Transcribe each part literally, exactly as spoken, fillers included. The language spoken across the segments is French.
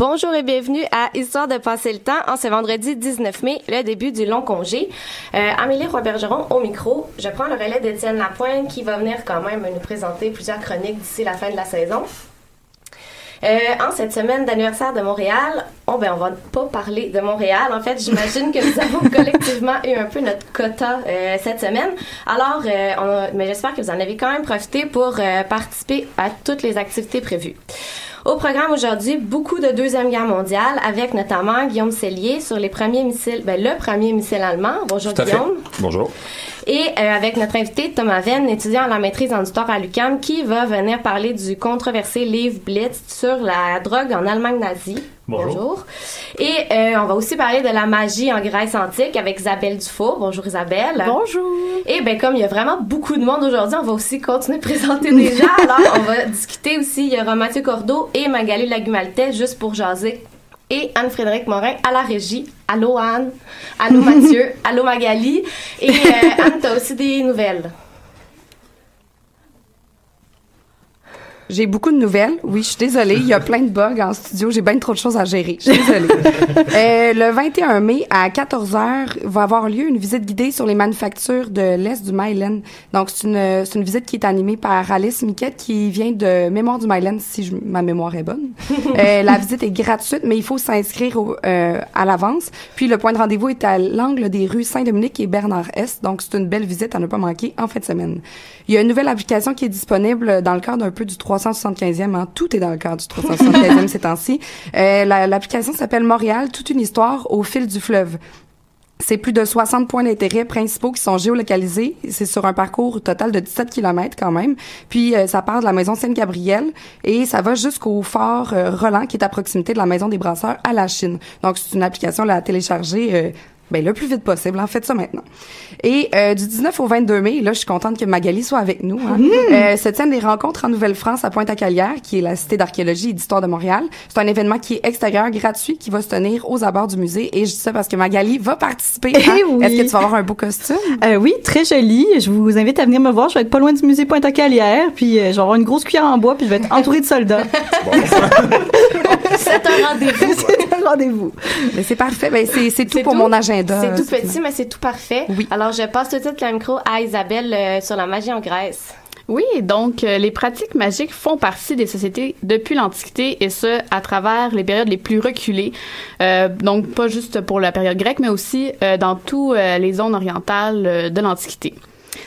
Bonjour et bienvenue à Histoire de passer le temps en ce vendredi dix-neuf mai, le début du long congé. Euh, Amélie Roy-Bergeron au micro. Je prends le relais d'Étienne Lapointe qui va venir quand même nous présenter plusieurs chroniques d'ici la fin de la saison. Euh, en cette semaine d'anniversaire de Montréal, on ben on va pas parler de Montréal. En fait, j'imagine que nous avons collectivement eu un peu notre quota euh, cette semaine. Alors, euh, on a, mais j'espère que vous en avez quand même profité pour euh, participer à toutes les activités prévues. Au programme aujourd'hui, beaucoup de Deuxième Guerre mondiale, avec notamment Guillaume Sellier sur les premiers missiles, ben, le premier missile allemand. Bonjour Guillaume. Bonjour. Et euh, avec notre invité Thomas Venn, étudiant à la maîtrise en histoire à l'U Q A M, qui va venir parler du controversé livre Blitz sur la drogue en Allemagne nazie. Bonjour. Bonjour. Et euh, on va aussi parler de la magie en Grèce antique avec Isabelle Dufour. Bonjour Isabelle. Bonjour. Et bien comme il y a vraiment beaucoup de monde aujourd'hui, on va aussi continuer de présenter des gens. Alors on va discuter aussi, il y aura Mathieu Cordeau et Magali Lagumaltais juste pour jaser. Et Anne-Frédéric Morin à la régie. Allô Anne, allô Mathieu, allô Magali. Et euh, Anne, t'as aussi des nouvelles. J'ai beaucoup de nouvelles. Oui, je suis désolée. Il y a plein de bugs en studio. J'ai bien trop de choses à gérer. Je suis désolée. euh, le vingt et un mai, à quatorze heures, va avoir lieu une visite guidée sur les manufactures de l'Est du Mile End. Donc, c'est une, c'est une visite qui est animée par Alice Miquette, qui vient de Mémoire du Mile End, si je, ma mémoire est bonne. euh, la visite est gratuite, mais il faut s'inscrire euh, à l'avance. Puis, le point de rendez-vous est à l'angle des rues Saint-Dominique et Bernard-Est. Donc, c'est une belle visite à ne pas manquer en fin de semaine. Il y a une nouvelle application qui est disponible dans le cadre un peu du trois cent soixante-quinzième, hein? Tout est dans le cadre du trois cent soixante-quinzième ces temps-ci. Euh, la, l'application s'appelle Montréal, toute une histoire au fil du fleuve. C'est plus de soixante points d'intérêt principaux qui sont géolocalisés. C'est sur un parcours total de dix-sept kilomètres quand même. Puis, euh, ça part de la maison Sainte-Gabrielle et ça va jusqu'au fort euh, Roland qui est à proximité de la maison des brasseurs à la Chine. Donc, c'est une application là, à télécharger euh, ben le plus vite possible, en fait, ça maintenant. Et euh, du dix-neuf au vingt-deux mai, là, je suis contente que Magali soit avec nous. Hein, mmh. euh, se tiennent des rencontres en Nouvelle-France à Pointe-à-Calière, qui est la cité d'archéologie et d'histoire de Montréal. C'est un événement qui est extérieur, gratuit, qui va se tenir aux abords du musée. Et je dis ça parce que Magali va participer. Hein? Oui. Est-ce que tu vas avoir un beau costume? Euh, oui, très joli. Je vous invite à venir me voir. Je vais être pas loin du musée Pointe-à-Calière, puis euh, je vais avoir une grosse cuillère en bois, puis je vais être entourée de soldats. C'est un rendez-vous. C'est un rendez-vous. Mais c'est parfait. Ben, c'est, c'est tout c'est pour tout. Mon agenda. C'est tout petit, mais c'est tout parfait. Oui. Alors, je passe tout de suite le micro à Isabelle euh, sur la magie en Grèce. Oui, donc euh, les pratiques magiques font partie des sociétés depuis l'Antiquité et ce, à travers les périodes les plus reculées. Euh, donc, pas juste pour la période grecque, mais aussi euh, dans toutes euh, les zones orientales euh, de l'Antiquité.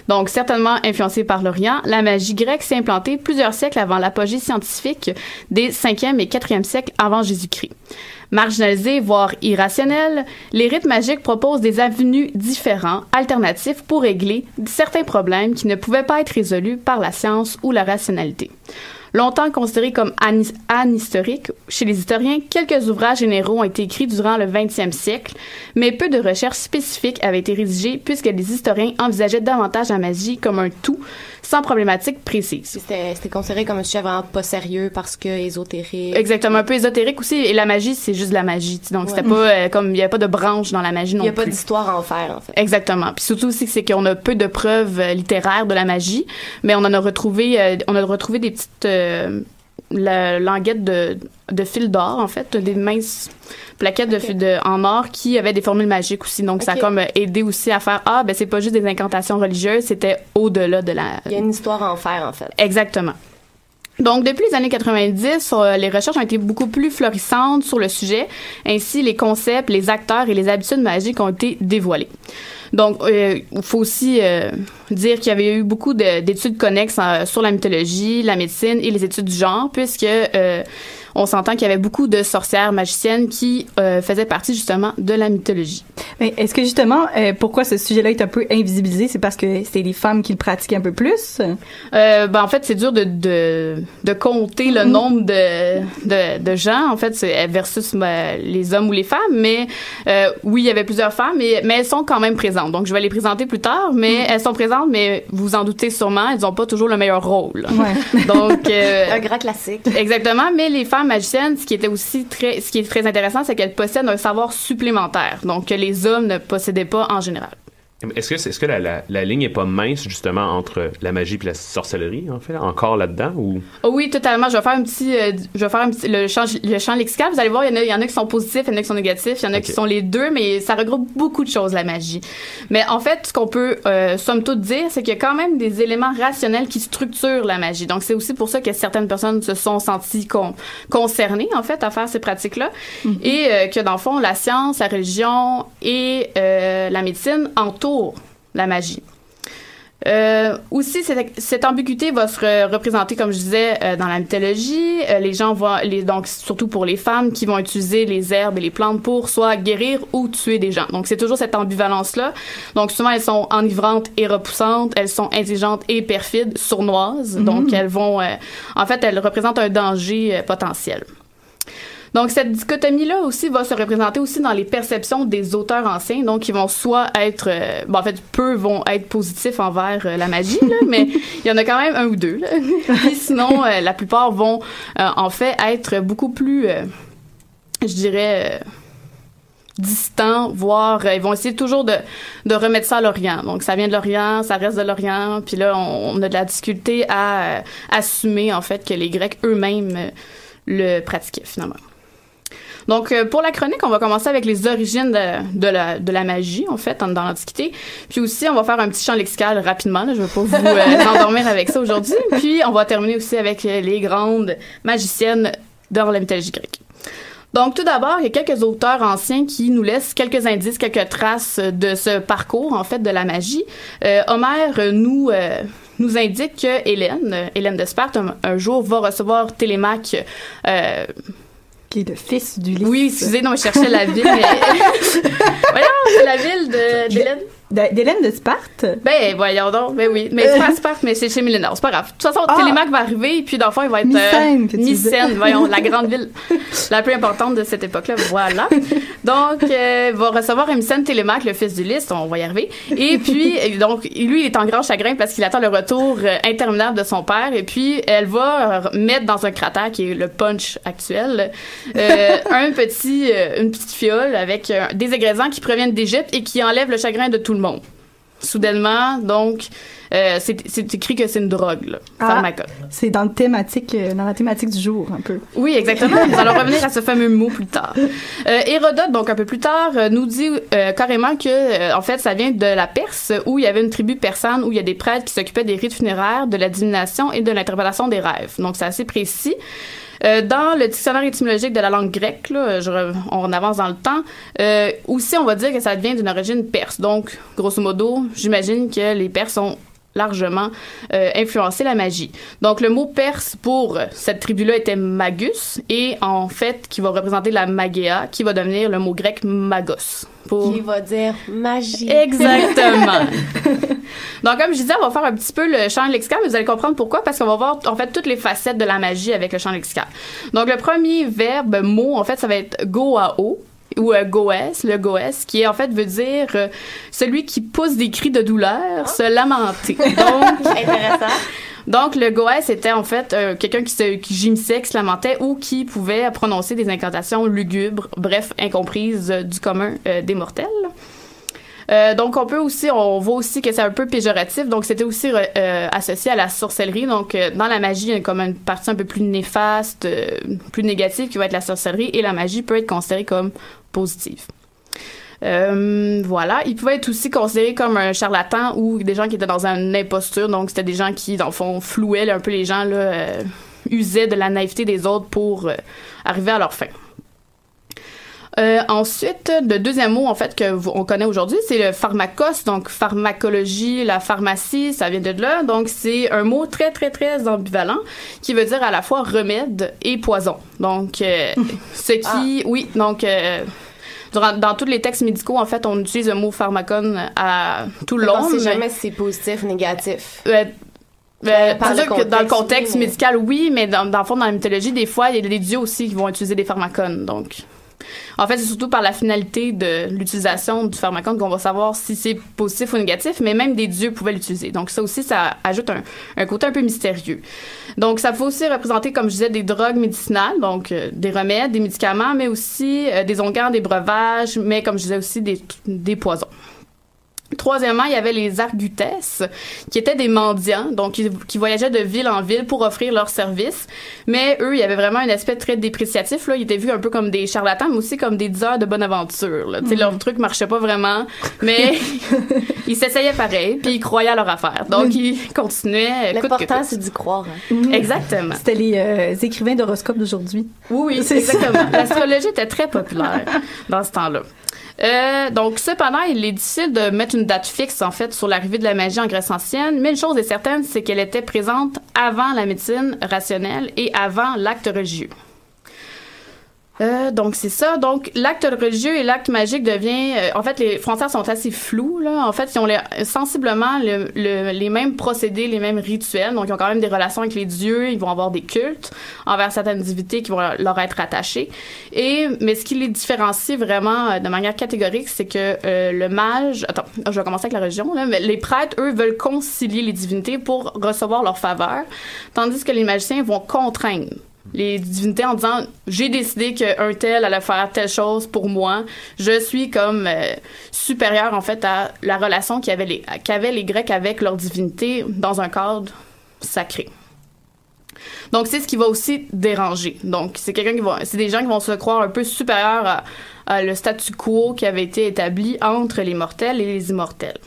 Donc, certainement influencée par l'Orient, la magie grecque s'est implantée plusieurs siècles avant l'apogée scientifique des cinquième et quatrième siècles avant Jésus-Christ. Marginalisés, voire irrationnels, les rites magiques proposent des avenues différents, alternatifs, pour régler certains problèmes qui ne pouvaient pas être résolus par la science ou la rationalité. Longtemps considérés comme anhistoriques chez les historiens, quelques ouvrages généraux ont été écrits durant le vingtième siècle, mais peu de recherches spécifiques avaient été rédigées puisque les historiens envisageaient davantage la magie comme un tout, sans problématique précise. C'était, c'était considéré comme un sujet vraiment pas sérieux parce que ésotérique. Exactement, un peu ésotérique aussi, et la magie, c'est juste de la magie, tu sais, donc ouais. C'était pas euh, comme, il n'y avait pas de branche dans la magie non plus. Il n'y a pas d'histoire à en faire, en fait. Exactement, puis surtout aussi, c'est qu'on a peu de preuves littéraires de la magie, mais on en a retrouvé, euh, on a retrouvé des petites... Euh, la languette de, de fil d'or, en fait, des minces plaquettes okay. de, de, en or qui avaient des formules magiques aussi. Donc, okay. Ça a comme aidé aussi à faire, ah, ben c'est pas juste des incantations religieuses, c'était au-delà de la... Il y a une histoire à en faire, en fait. Exactement. Donc, depuis les années quatre-vingt-dix, euh, les recherches ont été beaucoup plus florissantes sur le sujet. Ainsi, les concepts, les acteurs et les habitudes magiques ont été dévoilés. Donc, il euh, faut aussi euh, dire qu'il y avait eu beaucoup de, d'études connexes euh, sur la mythologie, la médecine et les études du genre, puisque euh, on s'entend qu'il y avait beaucoup de sorcières magiciennes qui euh, faisaient partie justement de la mythologie. Mais est-ce que justement, euh, pourquoi ce sujet-là est un peu invisibilisé, c'est parce que c'est les femmes qui le pratiquaient un peu plus? Euh, ben en fait, c'est dur de de, de compter le nombre de, de de gens en fait versus ben, les hommes ou les femmes, mais euh, oui, il y avait plusieurs femmes, mais, mais elles sont quand même présentes. Donc, je vais les présenter plus tard, mais mmh. elles sont présentes, mais vous vous en doutez sûrement, elles n'ont pas toujours le meilleur rôle. Ouais. Donc, euh, un grand classique. Exactement, mais les femmes magiciennes, ce qui était aussi très, ce qui est très intéressant, c'est qu'elles possèdent un savoir supplémentaire, donc que les hommes ne possédaient pas en général. Est-ce que, est-ce que la, la, la ligne n'est pas mince, justement, entre la magie et la sorcellerie, en fait, encore là-dedans? Ou... Oh oui, totalement. Je vais faire un petit... Euh, je vais faire un petit le, champ, le champ lexical. Vous allez voir, il y, y en a qui sont positifs, il y en a qui sont négatifs, il y en a okay. qui sont les deux, mais ça regroupe beaucoup de choses, la magie. Mais en fait, ce qu'on peut, euh, somme toute, dire, c'est qu'il y a quand même des éléments rationnels qui structurent la magie. Donc, c'est aussi pour ça que certaines personnes se sont senties con, concernées, en fait, à faire ces pratiques-là. Mm-hmm. Et euh, que, dans le fond, la science, la religion et euh, la médecine entourent la magie. Euh, aussi, cette, cette ambiguïté va se re- représenter, comme je disais, euh, dans la mythologie. Euh, les gens vont, les, donc surtout pour les femmes, qui vont utiliser les herbes et les plantes pour soit guérir ou tuer des gens. Donc, c'est toujours cette ambivalence-là. Donc, souvent, elles sont enivrantes et repoussantes. Elles sont intelligentes et perfides, sournoises. Mmh. Donc, elles vont... Euh, en fait, elles représentent un danger euh, potentiel. Donc, cette dichotomie-là aussi va se représenter aussi dans les perceptions des auteurs anciens. Donc, ils vont soit être... Euh, bon, en fait, peu vont être positifs envers euh, la magie, là, mais il y en a quand même un ou deux. Là. Et sinon, euh, la plupart vont, euh, en fait, être beaucoup plus, euh, je dirais... Euh, distants, voire euh, ils vont essayer toujours de, de remettre ça à l'Orient. Donc, ça vient de l'Orient, ça reste de l'Orient, puis là, on, on a de la difficulté à euh, assumer, en fait, que les Grecs eux-mêmes euh, le pratiquaient, finalement. Donc, pour la chronique, on va commencer avec les origines de, de, la, de la magie, en fait, en, dans l'Antiquité. Puis aussi, on va faire un petit champ lexical rapidement. Là, je ne veux pas vous euh, endormir avec ça aujourd'hui. Puis, on va terminer aussi avec les grandes magiciennes dans la mythologie grecque. Donc, tout d'abord, il y a quelques auteurs anciens qui nous laissent quelques indices, quelques traces de ce parcours, en fait, de la magie. Euh, Homère nous... Euh, nous indique que Hélène, Hélène de Sparte, un, un jour va recevoir Télémaque... Euh, qui est le fils d'Ulysse. Oui, excusez, non, je cherchais la ville. Mais... voyons, c'est la ville de, d'Hélène. D'Hélène de Sparte? Ben, voyons donc, ben oui. Mais c'est pas à Sparte, mais c'est chez Millénaire, c'est pas grave. De toute façon, ah. Télémaque va arriver, et puis dans le fond, il va être... Mycène, euh, Mycène, voyons, la grande ville la plus importante de cette époque-là, voilà. Donc, il euh, va recevoir Mycène Télémaque, le fils d'Ulysse, on va y arriver. Et puis, donc, lui, il est en grand chagrin parce qu'il attend le retour euh, interminable de son père, et puis, elle va mettre dans un cratère, qui est le punch actuel... Euh, un petit, euh, une petite fiole avec euh, des ingrédients qui proviennent d'Égypte et qui enlèvent le chagrin de tout le monde. Soudainement, donc, euh, c'est, c'est écrit que c'est une drogue, là, ah, pharmacole. C'est dans, le thématique, euh, dans la thématique du jour, un peu. Oui, exactement. Nous allons revenir à ce fameux mot plus tard. Euh, Hérodote, donc, un peu plus tard, euh, nous dit euh, carrément que, euh, en fait, ça vient de la Perse, où il y avait une tribu persane, où il y a des prêtres qui s'occupaient des rites funéraires, de la divination et de l'interprétation des rêves. Donc, c'est assez précis. Euh, dans le dictionnaire étymologique de la langue grecque, là, je re, on avance dans le temps, euh, aussi on va dire que ça vient d'une origine perse. Donc, grosso modo, j'imagine que les Perses ont largement euh, influencé la magie. Donc, le mot perse pour cette tribu-là était magus, et en fait, qui va représenter la magia, qui va devenir le mot grec magos. Pour... Qui va dire magie. Exactement. Donc, comme je disais, on va faire un petit peu le champ lexical, mais vous allez comprendre pourquoi, parce qu'on va voir, en fait, toutes les facettes de la magie avec le champ lexical. Donc, le premier verbe, mot, en fait, ça va être goao, ou euh, goès, le goès, qui en fait veut dire euh, celui qui pousse des cris de douleur, oh. se lamenter. Donc, intéressant. Donc, le goès était en fait euh, quelqu'un qui, se, qui gémissait, qui se lamentait ou qui pouvait prononcer des incantations lugubres, bref, incomprises euh, du commun euh, des mortels. Euh, donc, on peut aussi, on voit aussi que c'est un peu péjoratif, donc c'était aussi euh, associé à la sorcellerie. Donc, euh, dans la magie, il y a comme une partie un peu plus néfaste, euh, plus négative qui va être la sorcellerie, et la magie peut être considérée comme positive. Euh, voilà. Il pouvait être aussi considéré comme un charlatan ou des gens qui étaient dans une imposture. Donc, c'était des gens qui, dans le fond, flouaient là, un peu les gens, là, euh, usaient de la naïveté des autres pour euh, arriver à leur fin. Euh, ensuite, le deuxième mot, en fait, que vous, on connaît aujourd'hui, c'est le pharmakos, donc pharmacologie, la pharmacie, ça vient de là. Donc, c'est un mot très, très, très ambivalent qui veut dire à la fois remède et poison. Donc, euh, ce qui... Ah. Oui, donc... Euh, Dans, dans tous les textes médicaux, en fait, on utilise le mot pharmacone à tout le long. On ne sait jamais si c'est positif, négatif. Euh, euh, par le contexte, dans le contexte oui, mais... médical, oui, mais dans, dans le fond, dans la mythologie, des fois, il y a des dieux aussi qui vont utiliser des pharmacones. Donc, en fait, c'est surtout par la finalité de l'utilisation du pharmacone qu'on va savoir si c'est positif ou négatif, mais même des dieux pouvaient l'utiliser. Donc, ça aussi, ça ajoute un, un côté un peu mystérieux. Donc, ça peut aussi représenter, comme je disais, des drogues médicinales, donc euh, des remèdes, des médicaments, mais aussi euh, des onguents, des breuvages, mais comme je disais aussi, des, des poisons. Troisièmement, il y avait les argutesses, qui étaient des mendiants, donc qui, qui voyageaient de ville en ville pour offrir leurs services. Mais eux, il y avait vraiment un aspect très dépréciatif. Là. Ils étaient vus un peu comme des charlatans, mais aussi comme des diseurs de bonne aventure. Là. Mm-hmm. Leur truc marchait pas vraiment, mais ils s'essayaient pareil, puis ils croyaient à leur affaire. Donc, ils continuaient. L'important, c'est d'y croire. Hein. Mm-hmm. Exactement. C'était les euh, écrivains d'horoscopes d'aujourd'hui. Oui, oui, exactement. L'astrologie était très populaire dans ce temps-là. Euh, donc, cependant, il est difficile de mettre une date fixe, en fait, sur l'arrivée de la magie en Grèce ancienne, mais une chose est certaine, c'est qu'elle était présente avant la médecine rationnelle et avant l'acte religieux. Euh, donc, c'est ça. Donc, l'acte religieux et l'acte magique devient... Euh, en fait, les frontières sont assez floues, là. En fait, ils ont les, sensiblement le, le, les mêmes procédés, les mêmes rituels. Donc, ils ont quand même des relations avec les dieux. Ils vont avoir des cultes envers certaines divinités qui vont leur être attachées. Et, mais ce qui les différencie vraiment euh, de manière catégorique, c'est que euh, le mage... Attends, je vais commencer avec la religion, là. Mais les prêtres, eux, veulent concilier les divinités pour recevoir leur faveur, tandis que les magiciens vont contraindre les divinités en disant « J'ai décidé qu'un tel allait faire telle chose pour moi. Je suis comme euh, supérieur, en fait, à la relation qu'avaient les, qu'avaient les Grecs avec leur divinité dans un cadre sacré. » Donc, c'est ce qui va aussi déranger. Donc, c'est quelqu'un qui va, c'est des gens qui vont se croire un peu supérieurs à, à le statu quo qui avait été établi entre les mortels et les immortels.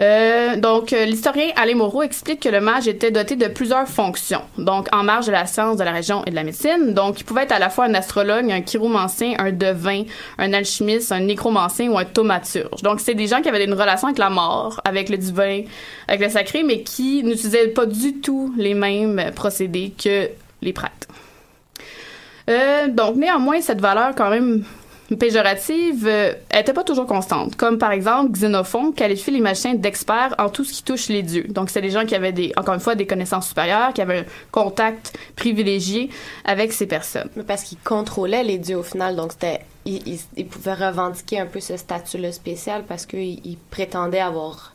Euh, donc, euh, l'historien Alain Moreau explique que le mage était doté de plusieurs fonctions, donc en marge de la science, de la région et de la médecine. Donc, il pouvait être à la fois un astrologue, un chiromancien, un devin, un alchimiste, un nécromancien ou un thaumaturge. Donc, c'est des gens qui avaient une relation avec la mort, avec le divin, avec le sacré, mais qui n'utilisaient pas du tout les mêmes procédés que les prêtres. Euh, donc, néanmoins, cette valeur quand même... péjorative euh, était pas toujours constante. Comme par exemple, Xénophon qualifie les magiciens d'experts en tout ce qui touche les dieux. Donc, c'est des gens qui avaient, des, encore une fois, des connaissances supérieures, qui avaient un contact privilégié avec ces personnes. Mais parce qu'ils contrôlaient les dieux au final, donc c'était, ils, ils, ils pouvaient revendiquer un peu ce statut-là spécial parce qu'ils prétendaient avoir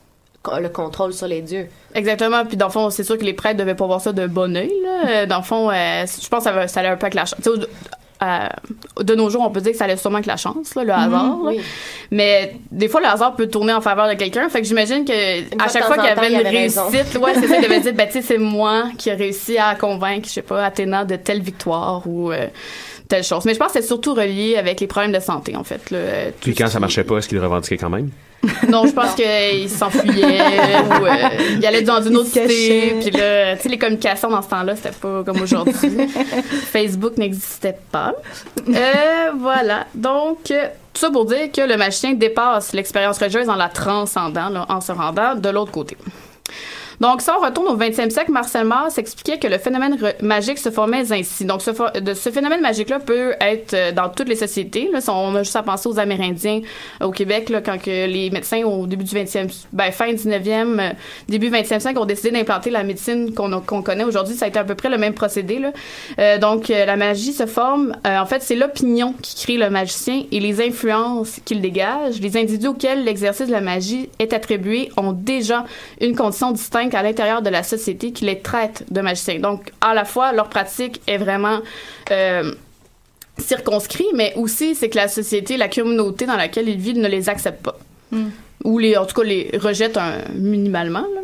le contrôle sur les dieux. Exactement. Puis, dans le fond, c'est sûr que les prêtres devaient pas voir ça de bon oeil. Là. Dans le fond, euh, je pense que ça, ça allait un peu avec la chance. Euh, de nos jours, on peut dire que ça allait sûrement que la chance, là, le hasard. Mmh, oui. Mais des fois, le hasard peut tourner en faveur de quelqu'un. Fait que j'imagine que à chaque fois qu'il y avait une réussite, ouais, c'est ça, il devait dire, ben, tu sais, c'est moi qui ai réussi à convaincre, je sais pas, Athéna de telle victoire ou euh, telle chose. Mais je pense que c'est surtout relié avec les problèmes de santé, en fait. Là, Puis quand ça marchait pas, est-ce qu'il le revendiquait quand même? Non, je pense qu'il s'enfuyait ou euh, il allait dans une autre cité. Puis là, tu sais, les communications dans ce temps-là, c'était pas comme aujourd'hui. Facebook n'existait pas. Euh, voilà. Donc, tout ça pour dire que le magicien dépasse l'expérience religieuse en la transcendant, là, en se rendant de l'autre côté. Donc, si on retourne au vingtième siècle, Marcel Mauss expliquait que le phénomène magique se formait ainsi. Donc, ce, de, ce phénomène magique-là peut être dans toutes les sociétés. Là, on a juste à penser aux Amérindiens au Québec, là, quand que les médecins, au début du vingtième, ben, fin dix-neuvième, euh, début vingtième siècle, ont décidé d'implanter la médecine qu'on qu'on connaît aujourd'hui. Ça a été à peu près le même procédé. Là. Euh, donc, euh, la magie se forme. Euh, en fait, c'est l'opinion qui crée le magicien et les influences qu'il dégage. Les individus auxquels l'exercice de la magie est attribué ont déjà une condition distincte à l'intérieur de la société qui les traite de magiciens. Donc, à la fois, leur pratique est vraiment euh, circonscrite, mais aussi, c'est que la société, la communauté dans laquelle ils vivent ne les accepte pas. Mm. Ou, les, en tout cas, les rejette un, minimalement. Là.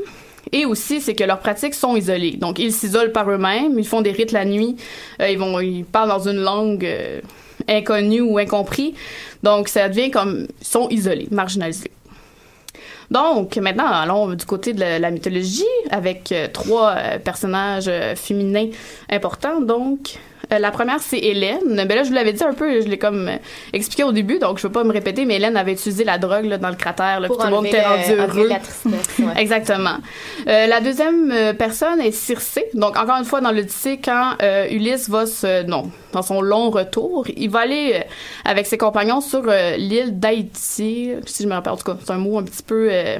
Et aussi, c'est que leurs pratiques sont isolées. Donc, ils s'isolent par eux-mêmes, ils font des rites la nuit, euh, ils, vont, ils parlent dans une langue euh, inconnue ou incomprise. Donc, ça devient comme... Ils sont isolés, marginalisés. Donc, maintenant, allons du côté de la, la mythologie avec euh, trois euh, personnages euh, féminins importants. Donc, euh, la première, c'est Hélène. Mais là, je vous l'avais dit un peu, je l'ai comme euh, expliqué au début, donc je ne veux pas me répéter, mais Hélène avait utilisé la drogue là, dans le cratère. Là, pour tout le monde était rendu heureux. La tristesse, ouais. Exactement. Euh, la deuxième euh, personne est Circé. Donc, encore une fois, dans l'Odyssée, quand euh, Ulysse va se... Non, dans son long retour, il va aller euh, avec ses compagnons sur euh, l'île d'Haïti, si je me rappelle, en tout cas, c'est un mot un petit peu... Euh,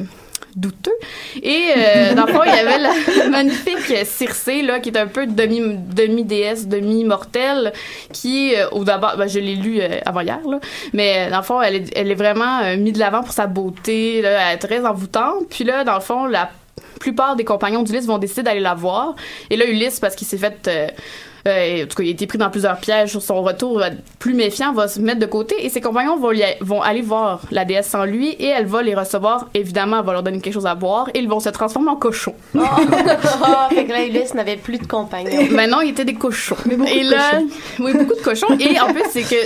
douteux. Et euh, dans le fond, il y avait la magnifique Circé, là, qui est un peu demi, demi-déesse, demi-mortelle, qui, euh, au d'abord, ben, je l'ai lu euh, avant-hier, là, mais dans le fond, elle est, elle est vraiment euh, mise de l'avant pour sa beauté, là, elle est très envoûtante. Puis là, dans le fond, la plupart des compagnons d'Ulysse vont décider d'aller la voir. Et là, Ulysse, parce qu'il s'est fait... Euh, Euh, en tout cas, il a été pris dans plusieurs pièges. Sur son retour, plus méfiant, va se mettre de côté et ses compagnons vont, lui a- vont aller voir la déesse sans lui et elle va les recevoir. Évidemment, elle va leur donner quelque chose à boire et ils vont se transformer en cochons. Oh, oh fait que là, Ulysse n'avait plus de compagnons. Maintenant, il était des cochons. Mais beaucoup et de là, cochons. Oui, beaucoup de cochons. Et en plus, c'est que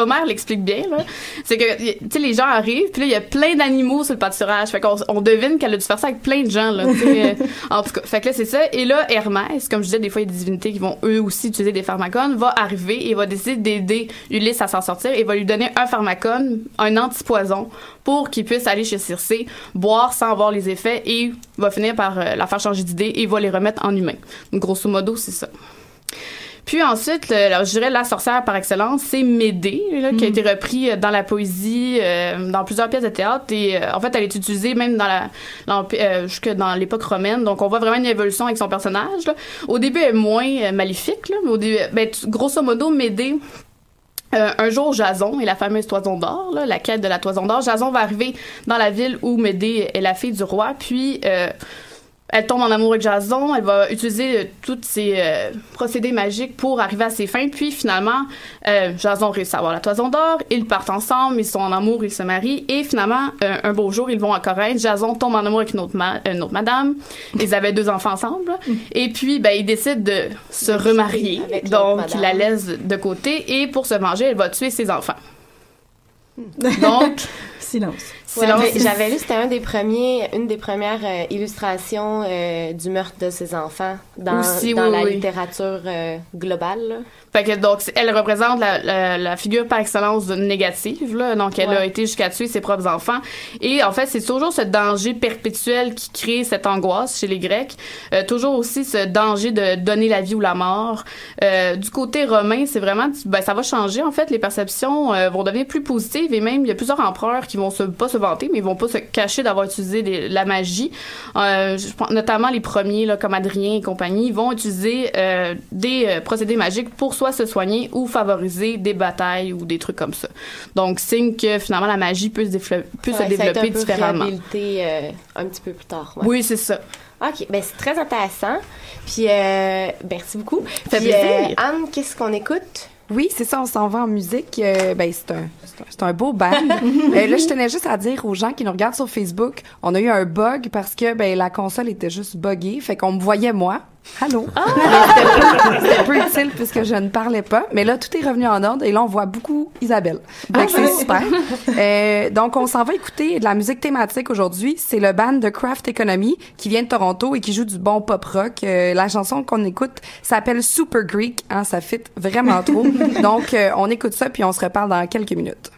Homère l'explique bien, là. C'est que, tu sais, les gens arrivent, puis là, il y a plein d'animaux sur le pâturage. Fait qu'on on devine qu'elle a dû faire ça avec plein de gens, là. En tout cas, fait que là, c'est ça. Et là, Hermès, comme je disais, des fois, il y a des divinités qui vont eux aussi utiliser des pharmacons, va arriver et va décider d'aider Ulysse à s'en sortir et va lui donner un pharmacon, un antipoison, pour qu'il puisse aller chez Circé, boire sans avoir les effets et va finir par euh, la faire changer d'idée et va les remettre en humain. Donc, grosso modo, c'est ça. Puis ensuite, là, je dirais la sorcière par excellence, c'est Médée, là, mmh. qui a été repris dans la poésie, euh, dans plusieurs pièces de théâtre. Et euh, en fait, elle est utilisée même dans la, dans, euh, jusque dans l'époque romaine. Donc, on voit vraiment une évolution avec son personnage, là. Au début, elle est moins euh, maléfique, là, mais au début, ben, t- grosso modo, Médée... Euh, un jour, Jason et la fameuse Toison d'Or, là, la quête de la Toison d'Or. Jason va arriver dans la ville où Médée est la fille du roi, puis... Euh Elle tombe en amour avec Jason, elle va utiliser euh, tous ses euh, procédés magiques pour arriver à ses fins, puis finalement, euh, Jason réussit à avoir la Toison d'Or, ils partent ensemble, ils sont en amour, ils se marient, et finalement, euh, un beau jour, ils vont à Corinthe, Jason tombe en amour avec une autre, ma- une autre madame, ils avaient deux enfants ensemble, et puis, ben, ils décident de se remarier, donc il la laisse de côté, et pour se venger, elle va tuer ses enfants. Donc... Silence. Ouais, j'avais, j'avais lu, c'était un des premiers, une des premières euh, illustrations euh, du meurtre de ses enfants dans, Aussi, dans oui, la oui. littérature euh, globale, là. Fait que donc, elle représente la, la, la figure par excellence négative, là. Donc, elle ouais. a été jusqu'à tuer ses propres enfants. Et en fait, c'est toujours ce danger perpétuel qui crée cette angoisse chez les Grecs. Euh, toujours aussi ce danger de donner la vie ou la mort. Euh, du côté romain, c'est vraiment... Ben, ça va changer, en fait. Les perceptions euh, vont devenir plus positives. Et même, il y a plusieurs empereurs qui vont se, pas se vanter, mais ils vont pas se cacher d'avoir utilisé des, la magie. Euh, je pense, notamment les premiers, là, comme Adrien et compagnie, vont utiliser euh, des euh, procédés magiques pour soit se soigner ou favoriser des batailles ou des trucs comme ça. Donc, signe que finalement la magie peut se, déflo- peut ouais, se développer différemment. Ça a été un peu réhabilité euh, un petit peu plus tard. Ouais. Oui, c'est ça. OK, ben c'est très intéressant. Puis, euh, merci beaucoup. Ça fait Puis, plaisir. Euh, Anne, qu'est-ce qu'on écoute? Oui, c'est ça, on s'en va en musique. Euh, ben, c'est un, c'est un, c'est un beau band. euh, là, je tenais juste à dire aux gens qui nous regardent sur Facebook, on a eu un bug parce que ben la console était juste buggée, fait qu'on me voyait moi. Allô? Ah! C'était peu utile puisque je ne parlais pas. Mais là, tout est revenu en ordre et là, on voit beaucoup Isabelle. Donc, ah, c'est oui. super. Euh, donc, on s'en va écouter de la musique thématique aujourd'hui. C'est le band de Craft Economy qui vient de Toronto et qui joue du bon pop rock. Euh, la chanson qu'on écoute s'appelle Super Greek. Hein, ça fit vraiment trop. Donc, euh, on écoute ça puis on se reparle dans quelques minutes.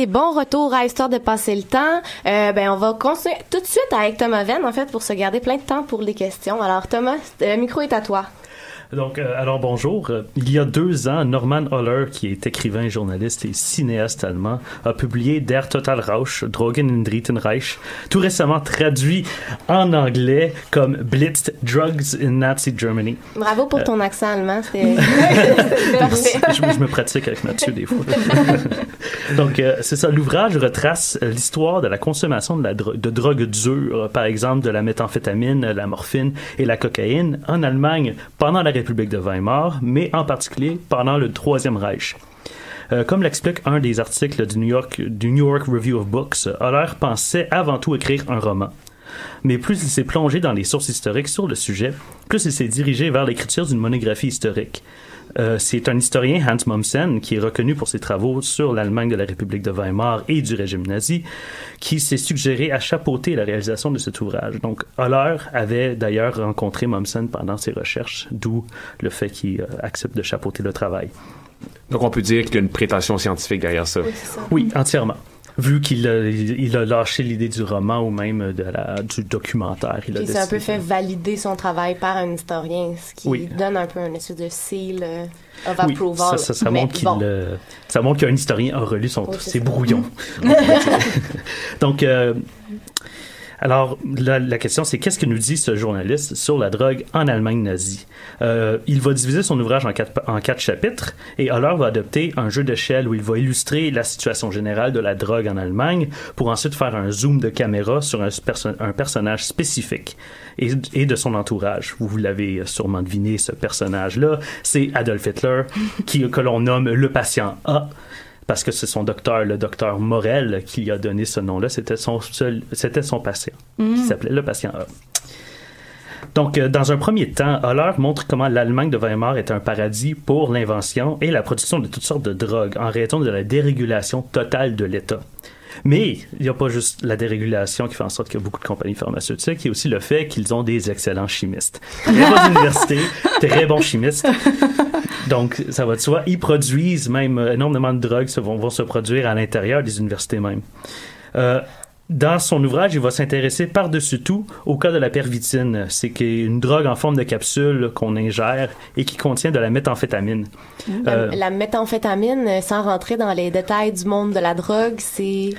Et bon retour à Histoire de passer le temps. Euh, ben, on va continuer tout de suite avec Thomas Venn, en fait, pour se garder plein de temps pour les questions. Alors, Thomas, le micro est à toi. Donc, euh, alors bonjour. Il y a deux ans, Norman Holler, qui est écrivain, journaliste et cinéaste allemand, a publié Der Totalrausch, Drogen im Dritten Reich, tout récemment traduit en anglais comme Blitz, Drugs in Nazi Germany. Bravo pour euh... ton accent allemand, c'est parfait. je, je me pratique avec Mathieu des fois. Donc, euh, c'est ça, l'ouvrage retrace l'histoire de la consommation de, la dro de drogues dures, par exemple de la méthamphétamine, la morphine et la cocaïne en Allemagne pendant la République de Weimar, mais en particulier pendant le Troisième Reich. Euh, comme l'explique un des articles du New York, du New York Review of Books, Holler pensait avant tout écrire un roman. Mais plus il s'est plongé dans les sources historiques sur le sujet, plus il s'est dirigé vers l'écriture d'une monographie historique. Euh, c'est un historien, Hans Mommsen, qui est reconnu pour ses travaux sur l'Allemagne de la République de Weimar et du régime nazi, qui s'est suggéré à chapeauter la réalisation de cet ouvrage. Donc, Holler avait d'ailleurs rencontré Mommsen pendant ses recherches, d'où le fait qu'il euh, accepte de chapeauter le travail. Donc, on peut dire qu'il y a une prétention scientifique derrière ça. Oui, ça. Oui, entièrement. Vu qu'il a, il a lâché l'idée du roman ou même de la, du documentaire. Il s'est un peu fait valider son travail par un historien, ce qui oui. donne un peu un espèce de seal of oui, approval. Ça, ça, ça montre bon. qu'il qu qu'un historien a relu son, oui, ses ça. brouillons. Donc, euh, alors, la, la question, c'est qu'est-ce que nous dit ce journaliste sur la drogue en Allemagne nazie? Euh, il va diviser son ouvrage en quatre, en quatre chapitres, et Holler va adopter un jeu d'échelle où il va illustrer la situation générale de la drogue en Allemagne pour ensuite faire un zoom de caméra sur un, perso un personnage spécifique et, et de son entourage. Vous, vous l'avez sûrement deviné, ce personnage-là, c'est Adolf Hitler, qui, que l'on nomme le patient A, parce que c'est son docteur, le docteur Morel, qui lui a donné ce nom-là. C'était son, son patient, mmh. qui s'appelait le patient A. Donc, euh, dans un premier temps, Holler montre comment l'Allemagne de Weimar est un paradis pour l'invention et la production de toutes sortes de drogues, en raison de la dérégulation totale de l'État. Mais il n'y a pas juste la dérégulation qui fait en sorte qu'il y a beaucoup de compagnies pharmaceutiques, il y a aussi le fait qu'ils ont des excellents chimistes. Très bonne université, très bons chimistes. Donc, ça va de soi. Ils produisent même énormément de drogues qui vont, vont se produire à l'intérieur des universités même. Euh, Dans son ouvrage, il va s'intéresser par-dessus tout au cas de la pervitine. C'est une drogue en forme de capsule qu'on ingère et qui contient de la méthamphétamine. Mmh. Euh, la, la méthamphétamine, sans rentrer dans les détails du monde de la drogue, c'est...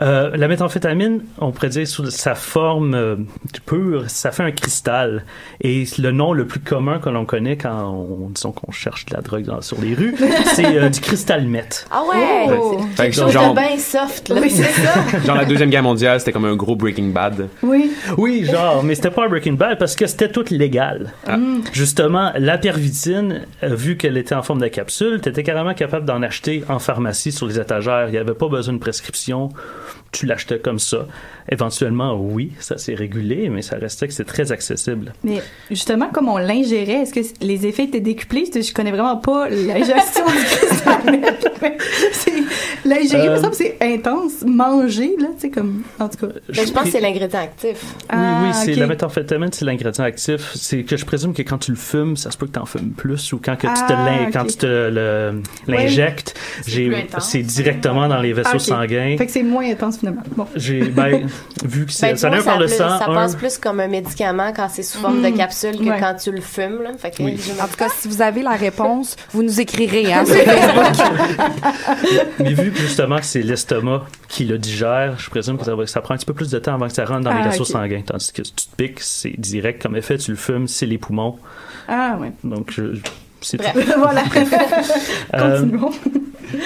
Euh, la méthamphétamine, on pourrait dire sous sa forme euh, pure, ça fait un cristal. Et le nom le plus commun que l'on connaît quand on, disons qu'on cherche de la drogue dans, sur les rues, c'est euh, du cristal meth. Ah ouais! Oh. C'est quelque chose genre... de bien soft. Là. Oui, c'est ça. Genre la Deuxième Guerre mondiale. C'était comme un gros Breaking Bad. Oui. Oui, genre, mais c'était pas un Breaking Bad parce que c'était tout légal. Ah. Mm. Justement, la pervitine, vu qu'elle était en forme de capsule, t'étais carrément capable d'en acheter en pharmacie sur les étagères. Il n'y avait pas besoin de prescription. Tu l'achetais comme ça. Éventuellement, oui, ça s'est régulé, mais ça restait que c'est très accessible. Mais justement, comme on l'ingérait, est-ce que les effets étaient décuplés? Je connais vraiment pas l'ingestion du cristal. L'ingérer, euh... ça, c'est intense. Manger, là, tu sais, comme... En tout cas, je, je pense que c'est l'ingrédient actif. Ah, oui, oui, c'est okay. La méthamphétamine, c'est l'ingrédient actif. C'est que je présume que quand tu le fumes, ça se peut que tu en fumes plus ou quand que tu ah, te okay. l'injectes, oui. c'est directement dans les vaisseaux ah, okay. sanguins. Fait que c'est moins intense finalement. Bon. Ben, vu que ben, ça vient par le plus, sang. Ça passe un... plus comme un médicament quand c'est sous forme mmh. de capsule que ouais. quand tu le fumes. Là. Fait que, oui. En tout cas, si vous avez la réponse, vous nous écrirez. Hein, mais vu que justement que c'est l'estomac qui le digère, je présume que ça va ça prend un petit peu plus de temps avant que ça rentre dans ah, les vaisseaux okay. sanguins. Tandis que si tu te piques, c'est direct comme effet, tu le fumes, c'est les poumons. Ah ouais. Donc, je, je, c'est tout. Voilà. Continuons. Euh,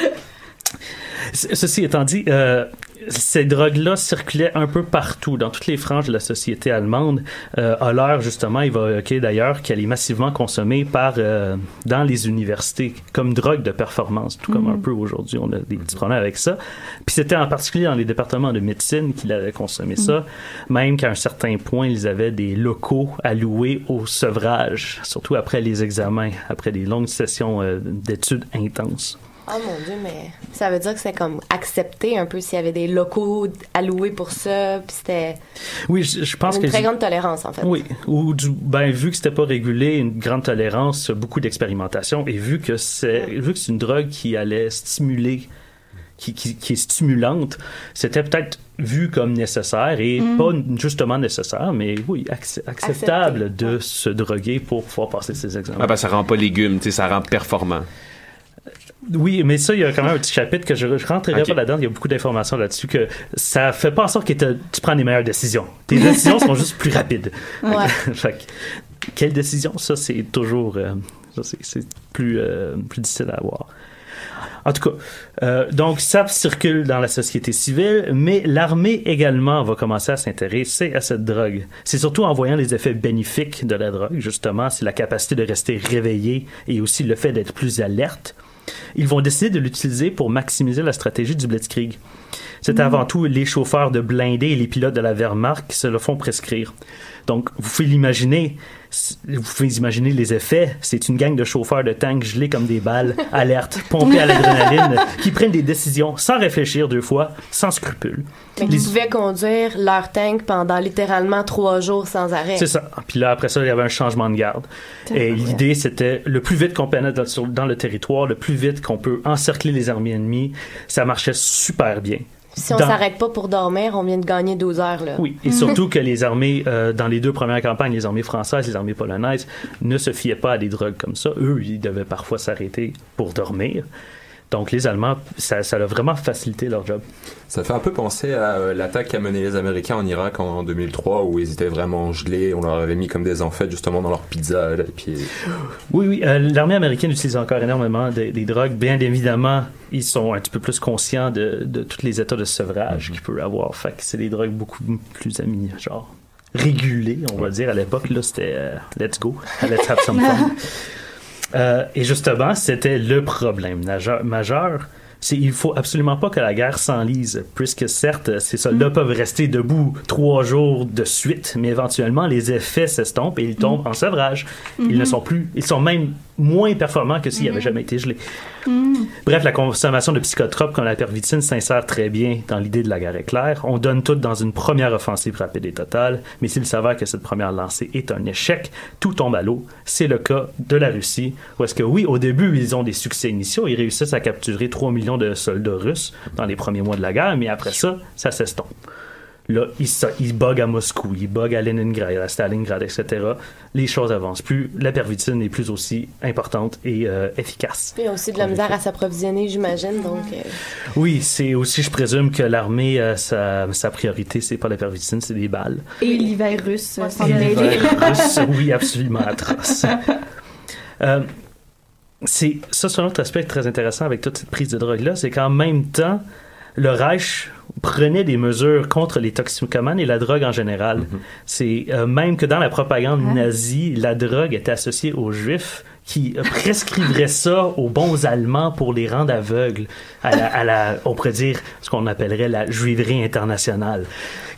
ceci étant dit, euh, ces drogues-là circulaient un peu partout, dans toutes les franges de la société allemande. Euh, Holler, justement, il va évoquer d'ailleurs qu'elle est massivement consommée par, euh, dans les universités comme drogue de performance, tout comme mm. un peu aujourd'hui, on a des petits problèmes avec ça. Puis c'était en particulier dans les départements de médecine qu'il avait consommé mm. ça, même qu'à un certain point, ils avaient des locaux alloués au sevrage, surtout après les examens, après des longues sessions euh, d'études intenses. Oh mon Dieu, mais ça veut dire que c'est comme accepté un peu s'il y avait des locaux alloués pour ça, puis c'était oui, je, je pense une que très grande tolérance en fait. Oui, ou du, ben vu que c'était pas régulé, une grande tolérance, beaucoup d'expérimentation et vu que c'est vu que c'est une drogue qui allait stimuler qui, qui, qui est stimulante, c'était peut-être vu comme nécessaire et mmh. pas justement nécessaire, mais oui, ac acceptable Accepté. de se droguer pour pouvoir passer ses examens. Ah ben, ça rend pas légume, tu sais, ça rend performant. Oui, mais ça, il y a quand même un petit chapitre que je ne rentrerai okay. pas là-dedans. Il y a beaucoup d'informations là-dessus que ça fait pas en sorte que tu prends les meilleures décisions. Tes décisions sont juste plus rapides. Ouais. Fait que, quelle décision? Ça, c'est toujours euh, c'est plus, euh, plus difficile à avoir. En tout cas, euh, donc ça circule dans la société civile, mais l'armée également va commencer à s'intéresser à cette drogue. C'est surtout en voyant les effets bénéfiques de la drogue, justement, c'est la capacité de rester réveillé et aussi le fait d'être plus alerte. Ils vont décider de l'utiliser pour maximiser la stratégie du Blitzkrieg. C'est mmh. avant tout les chauffeurs de blindés et les pilotes de la Wehrmacht qui se le font prescrire. Donc, vous pouvez l'imaginer, vous pouvez imaginer les effets. C'est une gang de chauffeurs de tanks gelés comme des balles, alertes, pompés à l'adrénaline, qui prennent des décisions sans réfléchir deux fois, sans scrupules. Mais les... ils pouvaient conduire leur tank pendant littéralement trois jours sans arrêt. C'est ça. Puis là, après ça, il y avait un changement de garde. Et l'idée, c'était le plus vite qu'on pénètre dans, sur, dans le territoire, le plus vite qu'on peut encercler les armées ennemies. Ça marchait super bien. Si on ne dans... s'arrête pas pour dormir, on vient de gagner douze heures. Là. Oui, et surtout que les armées, euh, dans les deux premières campagnes, les armées françaises, les armées polonaises, ne se fiaient pas à des drogues comme ça. Eux, ils devaient parfois s'arrêter pour dormir. Donc, les Allemands, ça, ça a vraiment facilité leur job. Ça fait un peu penser à euh, l'attaque qu'a menée les Américains en Irak en, en deux mille trois, où ils étaient vraiment gelés. On leur avait mis comme des enfêtes, justement, dans leur pizza. Là, et puis... Oui, oui. Euh, l'armée américaine utilise encore énormément des, des drogues. Bien évidemment, ils sont un petit peu plus conscients de, de tous les états de sevrage mm-hmm. qu'il peut avoir. Fait que c'est des drogues beaucoup plus amies, genre régulées, on va dire. À l'époque, là, c'était euh, « let's go »,« let's have some fun ». Euh, et justement, c'était le problème majeur. C'est il faut absolument pas que la guerre s'enlise, puisque certes, ces soldats mmh. peuvent rester debout trois jours de suite, mais éventuellement, les effets s'estompent et ils tombent mmh. en sevrage. Mmh. Ils ne sont plus, ils sont même moins performants que s'ils n'avaient mmh. jamais été gelés. Mmh. Bref, la consommation de psychotropes comme la pervitine s'insère très bien dans l'idée de la guerre éclair. On donne tout dans une première offensive rapide et totale, mais s'il s'avère que cette première lancée est un échec, tout tombe à l'eau. C'est le cas de la Russie, où est-ce que oui, au début, ils ont des succès initiaux, ils réussissent à capturer trois millions de soldats russes dans les premiers mois de la guerre, mais après ça, ça s'estompe. Là, ils, ils buguent à Moscou, ils buguent à Leningrad, à Stalingrad, et cetera. Les choses avancent plus. La pervitine n'est plus aussi importante et euh, efficace. Il y a aussi de la misère à s'approvisionner, j'imagine. Donc, euh... oui, c'est aussi, je présume, que l'armée, euh, sa, sa priorité, c'est pas la pervitine, c'est des balles. Et l'hiver russe. Ouais, et l'hiver russe, oui, absolument atroce. euh, c'est, ça, c'est un autre aspect très intéressant avec toute cette prise de drogue-là, c'est qu'en même temps, le Reich prenait des mesures contre les toxicomanes et la drogue en général. Mm-hmm. C'est euh, même que dans la propagande ah. nazie, la drogue était associée aux Juifs qui prescrivraient ça aux bons Allemands pour les rendre aveugles à la, à la on pourrait dire ce qu'on appellerait la juiverie internationale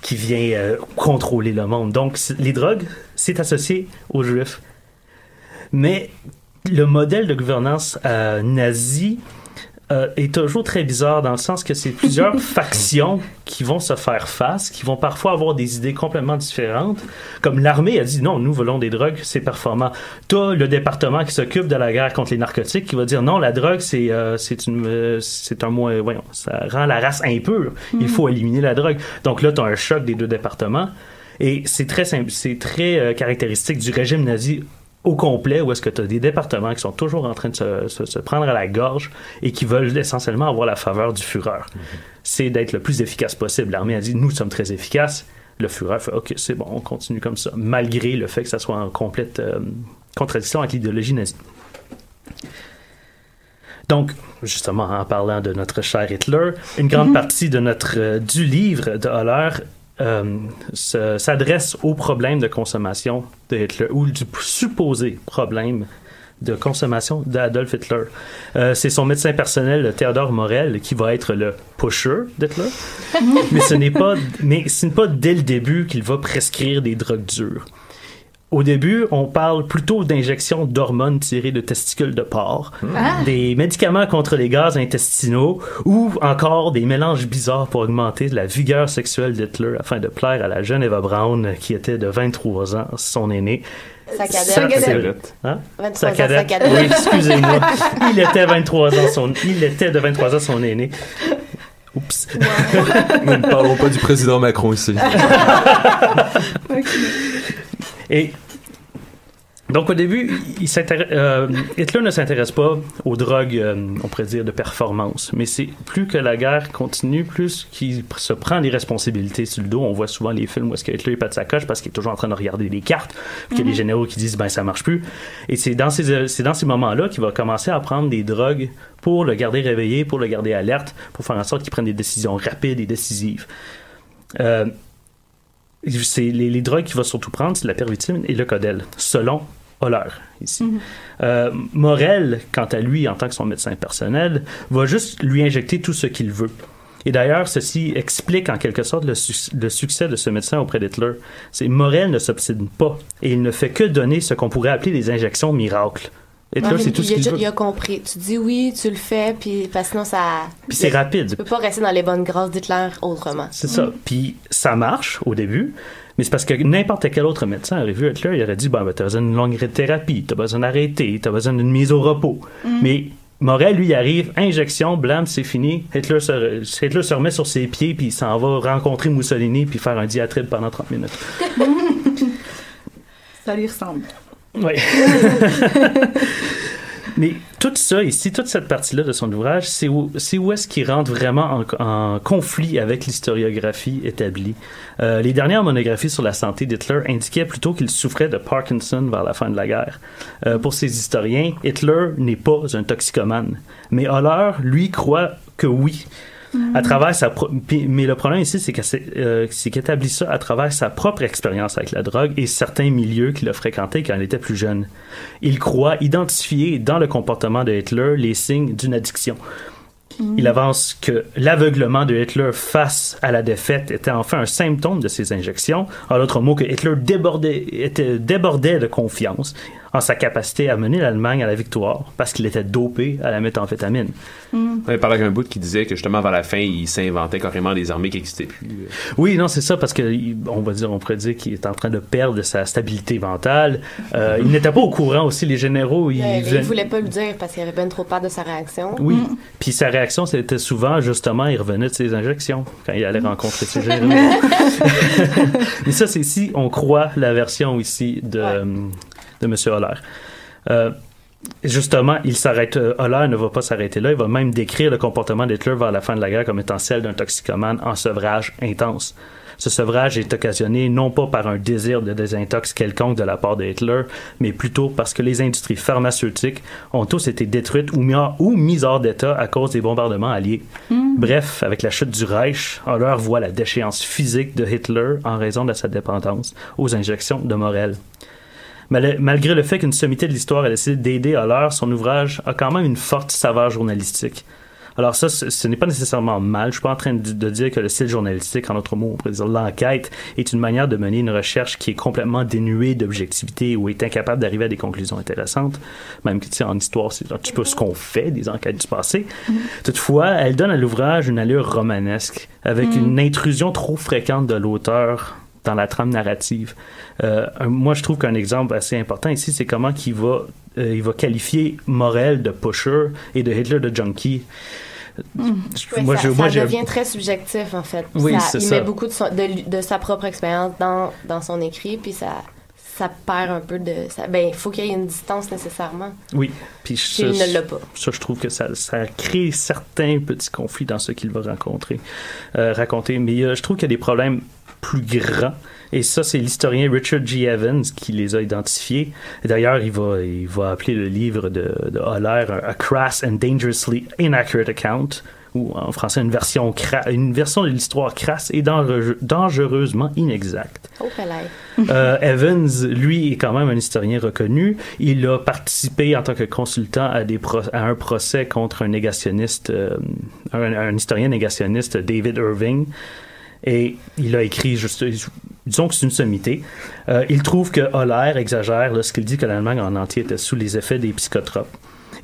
qui vient euh, contrôler le monde. Donc les drogues, c'est associé aux Juifs. Mais le modèle de gouvernance euh, nazie Euh, est toujours très bizarre dans le sens que c'est plusieurs factions qui vont se faire face, qui vont parfois avoir des idées complètement différentes. Comme l'armée a dit non, nous voulons des drogues, c'est performant. T'as le département qui s'occupe de la guerre contre les narcotiques qui va dire non, la drogue c'est euh, c'est une euh, c'est un moins voyons, ça rend la race impure. Mm. Il faut éliminer la drogue. Donc là, t'as un choc des deux départements et c'est très c'est très euh, caractéristique du régime nazi au complet, où est-ce que tu as des départements qui sont toujours en train de se, se, se prendre à la gorge et qui veulent essentiellement avoir la faveur du Führer. Mm-hmm. C'est d'être le plus efficace possible. L'armée a dit, nous sommes très efficaces. Le Führer fait, OK, c'est bon, on continue comme ça, malgré le fait que ça soit en complète euh, contradiction avec l'idéologie nazie. Donc, justement, en parlant de notre cher Hitler, une grande mm-hmm. partie de notre, euh, du livre de Höller Euh, s'adresse au problème de consommation de Hitler ou du supposé problème de consommation d'Adolf Hitler. Euh, c'est son médecin personnel, Théodore Morel, qui va être le pusher d'Hitler. mais ce n'est pas, mais ce n'est pas dès le début qu'il va prescrire des drogues dures. Au début, on parle plutôt d'injections d'hormones tirées de testicules de porc, ah. des médicaments contre les gaz intestinaux ou encore des mélanges bizarres pour augmenter la vigueur sexuelle d'Hitler afin de plaire à la jeune Eva Braun qui était de vingt-trois ans, son aînée. Sa cadette. Hein? Sa cadette. Oui, excusez-moi. Il était vingt-trois ans, son... Il était de vingt-trois ans son aîné. Oups. Wow. Nous ne parlons pas du président Macron ici. Okay. Et donc au début, il euh, Hitler ne s'intéresse pas aux drogues, euh, on pourrait dire, de performance. Mais c'est plus que la guerre continue, plus qu'il se prend des responsabilités sur le dos. On voit souvent les films où est-ce que Hitler est pas de sa coche parce qu'il est toujours en train de regarder les cartes, puis qu'il y a des généraux qui disent ben ça marche plus. Et c'est dans ces c'est dans ces moments-là qu'il va commencer à prendre des drogues pour le garder réveillé, pour le garder alerte, pour faire en sorte qu'il prenne des décisions rapides et décisives. Euh, c'est les, les drogues qu'il va surtout prendre, c'est la pervitine et le codel, selon Holler, ici. Mm-hmm. euh, Morel, quant à lui, en tant que son médecin personnel, va juste lui injecter tout ce qu'il veut. Et d'ailleurs, ceci explique en quelque sorte le, su le succès de ce médecin auprès d'Hitler. Morel ne s'obstine pas et il ne fait que donner ce qu'on pourrait appeler des injections miracles. Hitler, ouais, c'est tout il, ce qu'il veut. Il a compris. Tu dis oui, tu le fais, puis parce que sinon ça... Puis c'est rapide. Tu peux pas rester dans les bonnes grâces d'Hitler autrement. C'est mm. ça. Puis ça marche au début. Mais c'est parce que n'importe quel autre médecin aurait vu Hitler, il aurait dit bon, ben, t'as besoin d'une longue thérapie, t'as besoin d'arrêter, t'as besoin d'une mise au repos. Mm. Mais Morel, lui, arrive, injection, blâme, c'est fini. Hitler se, Hitler se remet sur ses pieds, puis il s'en va rencontrer Mussolini, puis faire un diatribe pendant trente minutes. Ça lui ressemble. Oui. Mais tout ça ici, toute cette partie-là de son ouvrage, c'est où, c'est où est-ce qu'il rentre vraiment en, en conflit avec l'historiographie établie. Euh, les dernières monographies sur la santé d'Hitler indiquaient plutôt qu'il souffrait de Parkinson vers la fin de la guerre. Euh, pour ces historiens, Hitler n'est pas un toxicomane. Mais Holler, lui, croit que oui. Mmh. À travers sa pro... Mais le problème ici, c'est qu'il établit ça à travers sa propre expérience avec la drogue et certains milieux qu'il a fréquentés quand il était plus jeune. Il croit identifier dans le comportement de Hitler les signes d'une addiction. Mmh. Il avance que l'aveuglement de Hitler face à la défaite était enfin un symptôme de ses injections, en d'autres mots que Hitler débordait, était, débordait de confiance en sa capacité à mener l'Allemagne à la victoire parce qu'il était dopé à la méthamphétamine. Mm. Il parlait avec un bout qui disait que justement vers la fin, il s'inventait carrément des armées qui n'existaient plus. Oui, non, c'est ça, parce qu'on va dire, on pourrait dire qu'il est en train de perdre sa stabilité mentale. Euh, il n'était pas au courant aussi, les généraux. Ils ne il voulaient pas le dire parce qu'il avait bien trop peur de sa réaction. Oui, mm. puis sa réaction, c'était souvent, justement, il revenait de ses injections quand il allait mm. rencontrer ses généraux. Mais ça, c'est si on croit la version ici de... Ouais. de M. Holler. Euh, justement, il s'arrête. Holler ne va pas s'arrêter là. Il va même décrire le comportement d'Hitler vers la fin de la guerre comme étant celle d'un toxicomane en sevrage intense. Ce sevrage est occasionné non pas par un désir de désintox quelconque de la part de Hitler, mais plutôt parce que les industries pharmaceutiques ont tous été détruites ou, mis hors, ou mises hors d'état à cause des bombardements alliés. Mm. Bref, avec la chute du Reich, Holler voit la déchéance physique de Hitler en raison de sa dépendance aux injections de Morel. Malgré le fait qu'une sommité de l'histoire a décidé d'aider Holler, son ouvrage a quand même une forte saveur journalistique. Alors ça, ce, ce n'est pas nécessairement mal. Je ne suis pas en train de, de dire que le style journalistique, en d'autres mots, on pourrait dire l'enquête, est une manière de mener une recherche qui est complètement dénuée d'objectivité ou est incapable d'arriver à des conclusions intéressantes. Même que, tu sais, en histoire, c'est un petit peu ce qu'on fait, des enquêtes du passé. Mm. Toutefois, elle donne à l'ouvrage une allure romanesque, avec mm. une intrusion trop fréquente de l'auteur dans la trame narrative. Euh, moi, je trouve qu'un exemple assez important ici, c'est comment qu'il va, euh, il va qualifier Morel de pusher et de Hitler de junkie. Mmh. Je, oui, moi, ça, je, moi, ça devient très subjectif, en fait. Oui, ça, il ça. met beaucoup de, son, de, de sa propre expérience dans, dans son écrit, puis ça... ça perd un peu de... Ça, ben, faut qu'il y ait une distance nécessairement. Oui. Puis ça, il ne l'a pas. Ça, je trouve que ça, ça crée certains petits conflits dans ce qu'il va rencontrer, euh, raconter. Mais euh, je trouve qu'il y a des problèmes plus grands. Et ça, c'est l'historien Richard G. Evans qui les a identifiés. D'ailleurs, il va, il va appeler le livre de, de Holler « A crass and dangerously inaccurate account », ou en français, une version, cra une version de l'histoire crasse et dangereusement inexacte. Oh, euh, Evans, lui, est quand même un historien reconnu. Il a participé en tant que consultant à, des pro à un procès contre un négationniste, euh, un, un historien négationniste, David Irving. Et il a écrit, juste, disons que c'est une sommité. Euh, il trouve que Holler exagère lorsqu'il dit que l'Allemagne en entier était sous les effets des psychotropes.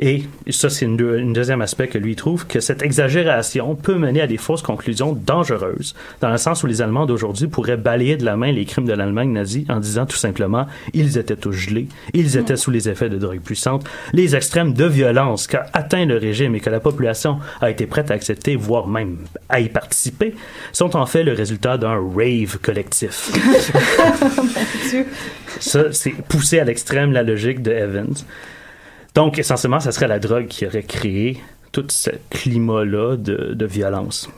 Et ça, c'est une, deux, une deuxième aspect que lui trouve, que cette exagération peut mener à des fausses conclusions dangereuses, dans le sens où les Allemands d'aujourd'hui pourraient balayer de la main les crimes de l'Allemagne nazie en disant tout simplement « ils étaient tous gelés, ils étaient sous les effets de drogue puissante, les extrêmes de violence qu'a atteint le régime et que la population a été prête à accepter, voire même à y participer, sont en fait le résultat d'un rave collectif. » Ça, c'est pousser à l'extrême la logique de Evans. Donc, essentiellement, ça serait la drogue qui aurait créé tout ce climat-là de, de violence.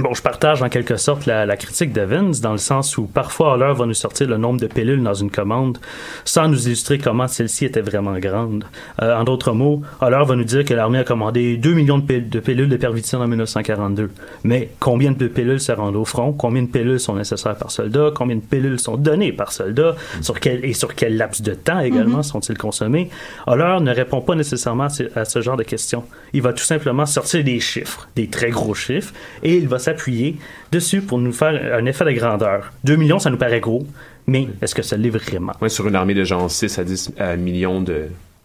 Bon, je partage en quelque sorte la, la critique d'Evans, dans le sens où parfois Holler va nous sortir le nombre de pilules dans une commande sans nous illustrer comment celle-ci était vraiment grande. Euh, en d'autres mots, Holler va nous dire que l'armée a commandé deux millions de, pil de pilules de pervitin en mille neuf cent quarante-deux. Mais combien de pilules se rendent au front? Combien de pilules sont nécessaires par soldat? Combien de pilules sont données par soldat? Sur quel, et sur quel laps de temps également mm-hmm. sont-ils consommés? Holler ne répond pas nécessairement à ce genre de questions. Il va tout simplement sortir des chiffres, des très gros chiffres, et il va s'appuyer dessus pour nous faire un effet de grandeur. deux millions, ça nous paraît gros, mais est-ce que ça l'est vraiment? Oui, sur une armée de genre six à dix à millions de,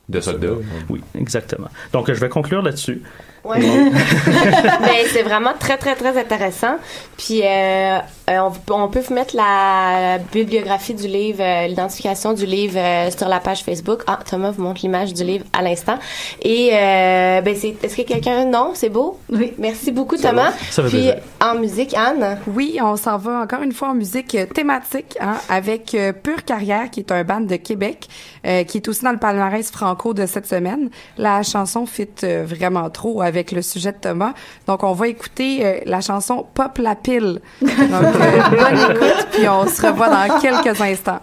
de soldats. Oui, exactement. Donc, je vais conclure là-dessus. Ouais. Mais c'est vraiment très, très, très intéressant. Puis, euh, on, on peut vous mettre la bibliographie du livre, euh, l'identification du livre euh, sur la page Facebook. Ah, Thomas vous montre l'image du livre à l'instant. Et, euh, ben, c'est, est-ce que quelqu'un... Non, c'est beau? Oui. Merci beaucoup, ça Thomas. Va. Puis, en musique, Anne? Oui, on s'en va encore une fois en musique thématique, hein, avec euh, Pure Carrière, qui est un band de Québec, euh, qui est aussi dans le palmarès franco de cette semaine. La chanson fit euh, vraiment trop avec avec le sujet de Thomas. Donc, on va écouter euh, la chanson « Pop la pile ». Donc, euh, bonne écoute, puis on se revoit dans quelques instants.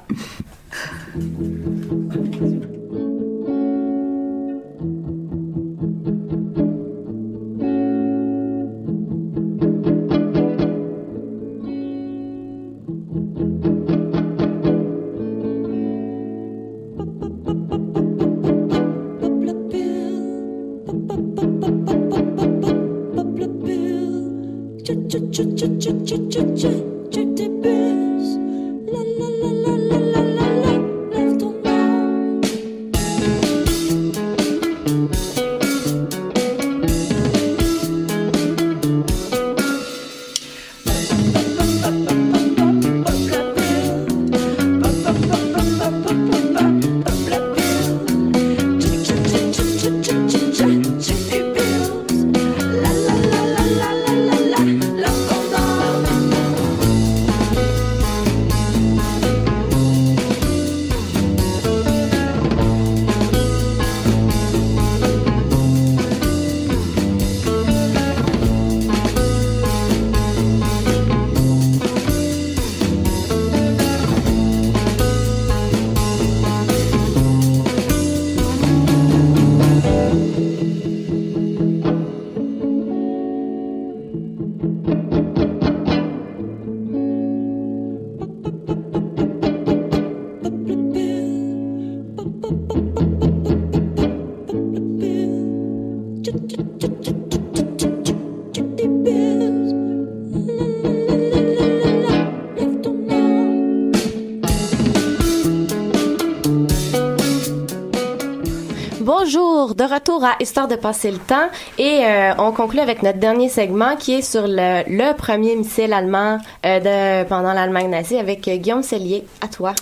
De retour à Histoire de passer le temps et euh, on conclut avec notre dernier segment qui est sur le, le premier missile allemand euh, de, pendant l'Allemagne nazie avec euh, Guillaume Sellier. À toi.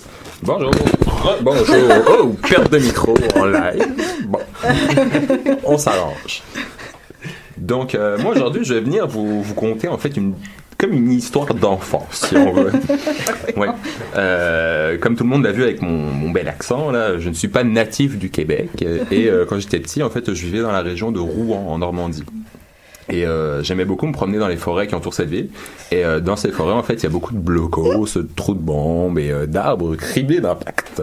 Bonjour. Oh, bonjour. Oh, perte de micro en live. Bon. On s'arrange. Donc, euh, moi aujourd'hui, je vais venir vous, vous conter en fait une... comme une histoire d'enfant, si on veut. Ouais. Euh, comme tout le monde l'a vu avec mon, mon bel accent, là, je ne suis pas natif du Québec. Et euh, quand j'étais petit, en fait, je vivais dans la région de Rouen, en Normandie. Et euh, j'aimais beaucoup me promener dans les forêts qui entourent cette ville. Et euh, dans ces forêts, en fait, il y a beaucoup de blocos, de trous de bombes et euh, d'arbres criblés d'impact.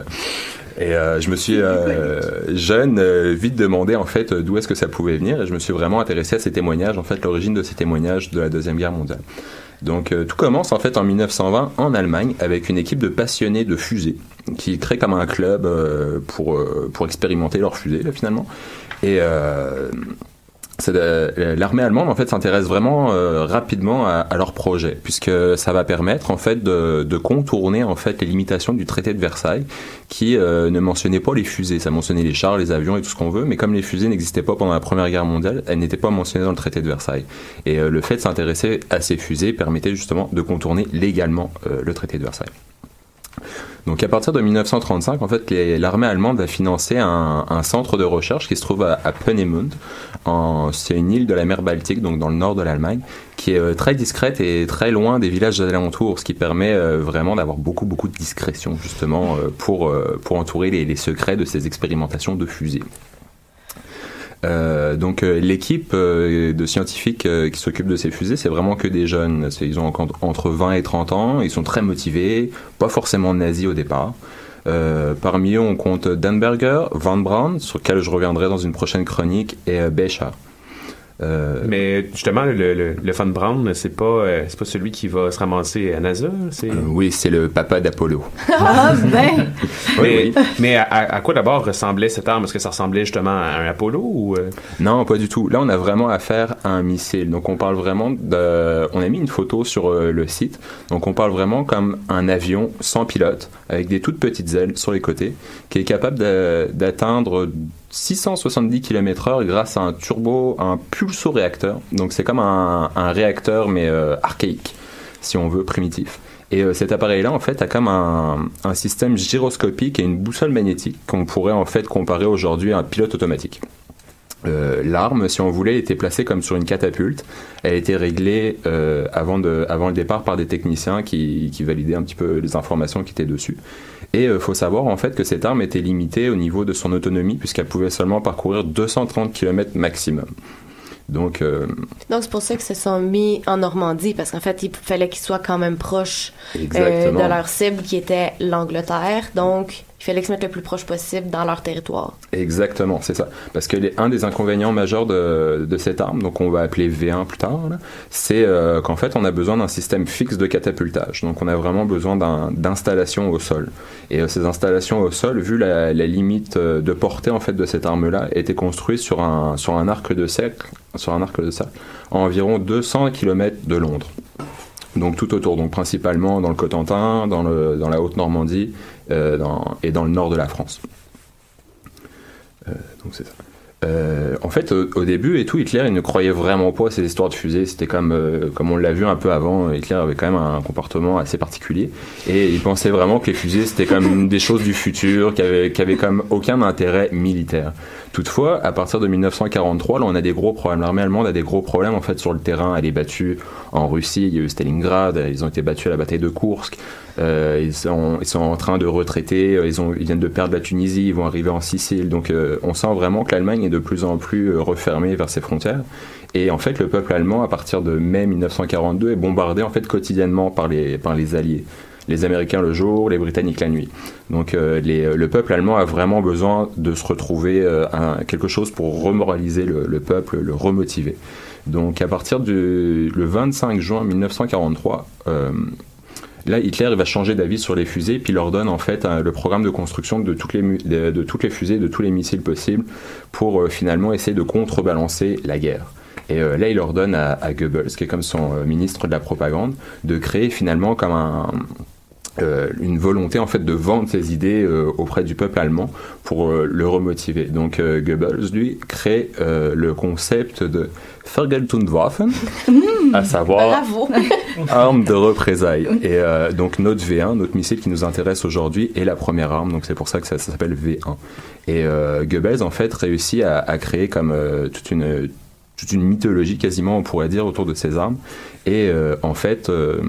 Et euh, je me suis euh, jeune euh, vite demandé en fait euh, d'où est-ce que ça pouvait venir, et je me suis vraiment intéressé à ces témoignages, en fait l'origine de ces témoignages de la Deuxième Guerre mondiale. Donc euh, tout commence en fait en mille neuf cent vingt en Allemagne avec une équipe de passionnés de fusées qui crée comme un club euh, pour euh, pour expérimenter leurs fusées là finalement. Et euh, l'armée allemande en fait s'intéresse vraiment euh, rapidement à, à leur projet, puisque ça va permettre en fait de, de contourner en fait les limitations du traité de Versailles, qui euh, ne mentionnait pas les fusées. Ça mentionnait les chars, les avions et tout ce qu'on veut, mais comme les fusées n'existaient pas pendant la Première Guerre mondiale, elles n'étaient pas mentionnées dans le traité de Versailles. Et euh, le fait de s'intéresser à ces fusées permettait justement de contourner légalement euh, le traité de Versailles. Donc à partir de mille neuf cent trente-cinq, en fait, l'armée allemande va financer un, un centre de recherche qui se trouve à, à Peenemünde. C'est une île de la mer Baltique, donc dans le nord de l'Allemagne, qui est très discrète et très loin des villages alentours, ce qui permet vraiment d'avoir beaucoup, beaucoup de discrétion, justement, pour, pour entourer les, les secrets de ces expérimentations de fusées. Euh, donc euh, l'équipe euh, de scientifiques euh, qui s'occupent de ces fusées, c'est vraiment que des jeunes. Ils ont entre vingt et trente ans, ils sont très motivés, pas forcément nazis au départ. Euh, parmi eux, on compte Danberger, Von Braun, sur lequel je reviendrai dans une prochaine chronique, et euh, Becher. Euh... Mais justement, le, le, le Von Braun, c'est pas, euh, c'est pas celui qui va se ramasser à NASA? Euh, oui, c'est le papa d'Apollo. Ah ben! Oui, mais, mais à, à quoi d'abord ressemblait cette arme? Est-ce que ça ressemblait justement à un Apollo? Ou... Non, pas du tout. Là, on a vraiment affaire à un missile. Donc, on parle vraiment de... On a mis une photo sur euh, le site. Donc, on parle vraiment comme un avion sans pilote, avec des toutes petites ailes sur les côtés, qui est capable d'atteindre six cent soixante-dix kilomètres heure grâce à un turbo, un pulso-réacteur. Donc c'est comme un, un réacteur mais euh, archaïque, si on veut, primitif. Et euh, cet appareil-là, en fait, a comme un, un système gyroscopique et une boussole magnétique qu'on pourrait en fait comparer aujourd'hui à un pilote automatique. Euh, l'arme, si on voulait, était placée comme sur une catapulte. Elle était réglée euh, avant, de, avant le départ par des techniciens qui, qui validaient un petit peu les informations qui étaient dessus. Et il euh, faut savoir en fait que cette arme était limitée au niveau de son autonomie, puisqu'elle pouvait seulement parcourir deux cent trente kilomètres maximum. Donc euh... Donc c'est pour ça qu'ils se sont mis en Normandie, parce qu'en fait il fallait qu'ils soient quand même proches euh, de leur cible qui était l'Angleterre. Donc il fallait qu'ils se mettent le plus proche possible dans leur territoire. Exactement, c'est ça. Parce que les, un des inconvénients majeurs de, de cette arme, donc on va appeler V un plus tard, c'est euh, qu'en fait on a besoin d'un système fixe de catapultage. Donc on a vraiment besoin d'installations au sol. Et euh, ces installations au sol, vu la, la limite de portée en fait de cette arme-là, étaient construites sur un, sur un arc de cercle, sur un arc de cercle, à environ deux cents kilomètres de Londres. Donc tout autour, donc principalement dans le Cotentin, dans, le, dans la Haute-Normandie euh, dans, et dans le nord de la France. Euh, donc c'est ça. Euh, en fait, au, au début et tout, Hitler il ne croyait vraiment pas à ces histoires de fusées. C'était comme, euh, comme on l'a vu un peu avant, Hitler avait quand même un comportement assez particulier. Et il pensait vraiment que les fusées c'était comme des choses du futur, qui avaient, qui avaient comme aucun intérêt militaire. Toutefois, à partir de mille neuf cent quarante-trois, là, on a des gros problèmes. L'armée allemande a des gros problèmes en fait sur le terrain. Elle est battue en Russie, il y a eu Stalingrad, ils ont été battus à la bataille de Kursk. Euh, ils, sont, ils sont en train de retraiter, ils, ont, ils viennent de perdre la Tunisie, ils vont arriver en Sicile. Donc euh, on sent vraiment que l'Allemagne est de plus en plus refermée vers ses frontières. Et en fait, le peuple allemand, à partir de mai mille neuf cent quarante-deux, est bombardé en fait quotidiennement par les, par les Alliés. Les Américains le jour, les Britanniques la nuit. Donc euh, les, le peuple allemand a vraiment besoin de se retrouver euh, un, quelque chose pour remoraliser le, le peuple, le remotiver. Donc à partir du le vingt-cinq juin mille neuf cent quarante-trois, euh, là Hitler il va changer d'avis sur les fusées, puis il leur donne en fait un, le programme de construction de toutes les, de, de toutes les fusées, de tous les missiles possibles, pour euh, finalement essayer de contrebalancer la guerre. Et euh, là, il ordonne à, à Goebbels, qui est comme son euh, ministre de la propagande, de créer finalement comme un... Euh, une volonté en fait de vendre ses idées euh, auprès du peuple allemand pour euh, le remotiver. Donc euh, Goebbels lui crée euh, le concept de Vergeltungswaffen, mmh, à savoir arme de représailles. Et euh, donc notre V un, notre missile qui nous intéresse aujourd'hui, est la première arme, donc c'est pour ça que ça, ça s'appelle V un. Et euh, Goebbels en fait réussit à, à créer comme euh, toute une toute une mythologie quasiment, on pourrait dire, autour de ces armes. Et euh, en fait euh,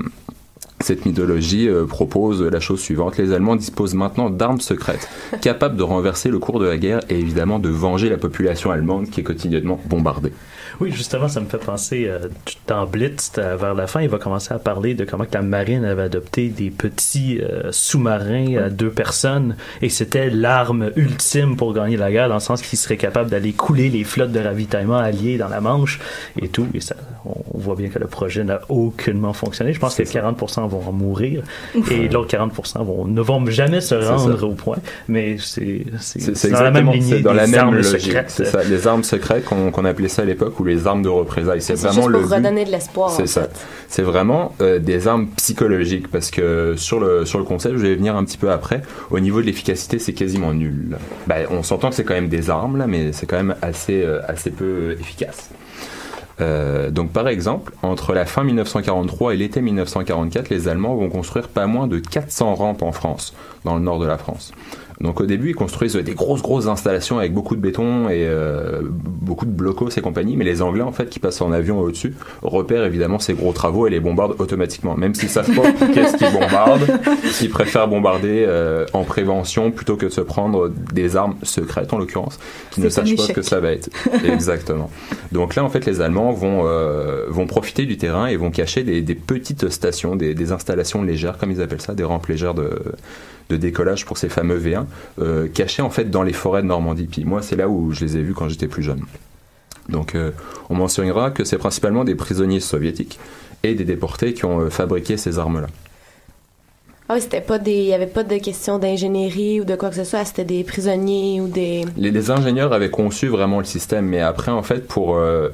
cette mythologie euh, propose la chose suivante. Les Allemands disposent maintenant d'armes secrètes, capables de renverser le cours de la guerre et évidemment de venger la population allemande qui est quotidiennement bombardée. Oui, justement, ça me fait penser, euh, dans Blitz, vers la fin, il va commencer à parler de comment que la marine avait adopté des petits euh, sous-marins à deux personnes, et c'était l'arme ultime pour gagner la guerre, dans le sens qu'ils seraient capables d'aller couler les flottes de ravitaillement alliées dans la Manche et tout. Et ça, on voit bien que le projet n'a aucunement fonctionné. Je pense que ça. quarante pour cent vont en mourir, ouf, et l'autre quarante pour cent vont, ne vont jamais se rendre au point. Mais c'est dans la même lignée, dans des la même armes logique, secrètes. C'est ça, les armes secrètes qu'on qu'on appelait ça à l'époque. époque où les armes de représailles, c'est vraiment le but. C'est juste pour redonner de l'espoir. C'est ça. C'est vraiment euh, des armes psychologiques, parce que sur le, sur le concept, je vais venir un petit peu après, au niveau de l'efficacité, c'est quasiment nul. Ben, on s'entend que c'est quand même des armes, là, mais c'est quand même assez, euh, assez peu efficace. Euh, donc par exemple, entre la fin mille neuf cent quarante-trois et l'été mille neuf cent quarante-quatre, les Allemands vont construire pas moins de quatre cents rampes en France, dans le nord de la France. Donc au début, ils construisent des grosses grosses installations avec beaucoup de béton et euh, beaucoup de blocos et compagnie, mais les Anglais, en fait, qui passent en avion au-dessus, repèrent évidemment ces gros travaux et les bombardent automatiquement, même s'ils savent pas qu'est-ce qu'ils bombardent. Ils préfèrent bombarder euh, en prévention plutôt que de se prendre des armes secrètes, en l'occurrence, qui ne sachent pas ce que ça va être. Exactement. Donc là, en fait, les Allemands vont, euh, vont profiter du terrain et vont cacher des, des petites stations, des, des installations légères, comme ils appellent ça, des rampes légères de... de décollage pour ces fameux V un, euh, cachés en fait dans les forêts de Normandie. Puis moi, c'est là où je les ai vus quand j'étais plus jeune. Donc euh, on mentionnera que c'est principalement des prisonniers soviétiques et des déportés qui ont euh, fabriqué ces armes-là. Ah oui, c'était pas des... il n'y avait pas de question d'ingénierie ou de quoi que ce soit, c'était des prisonniers ou des... Les, les ingénieurs avaient conçu vraiment le système, mais après, en fait, pour... Euh,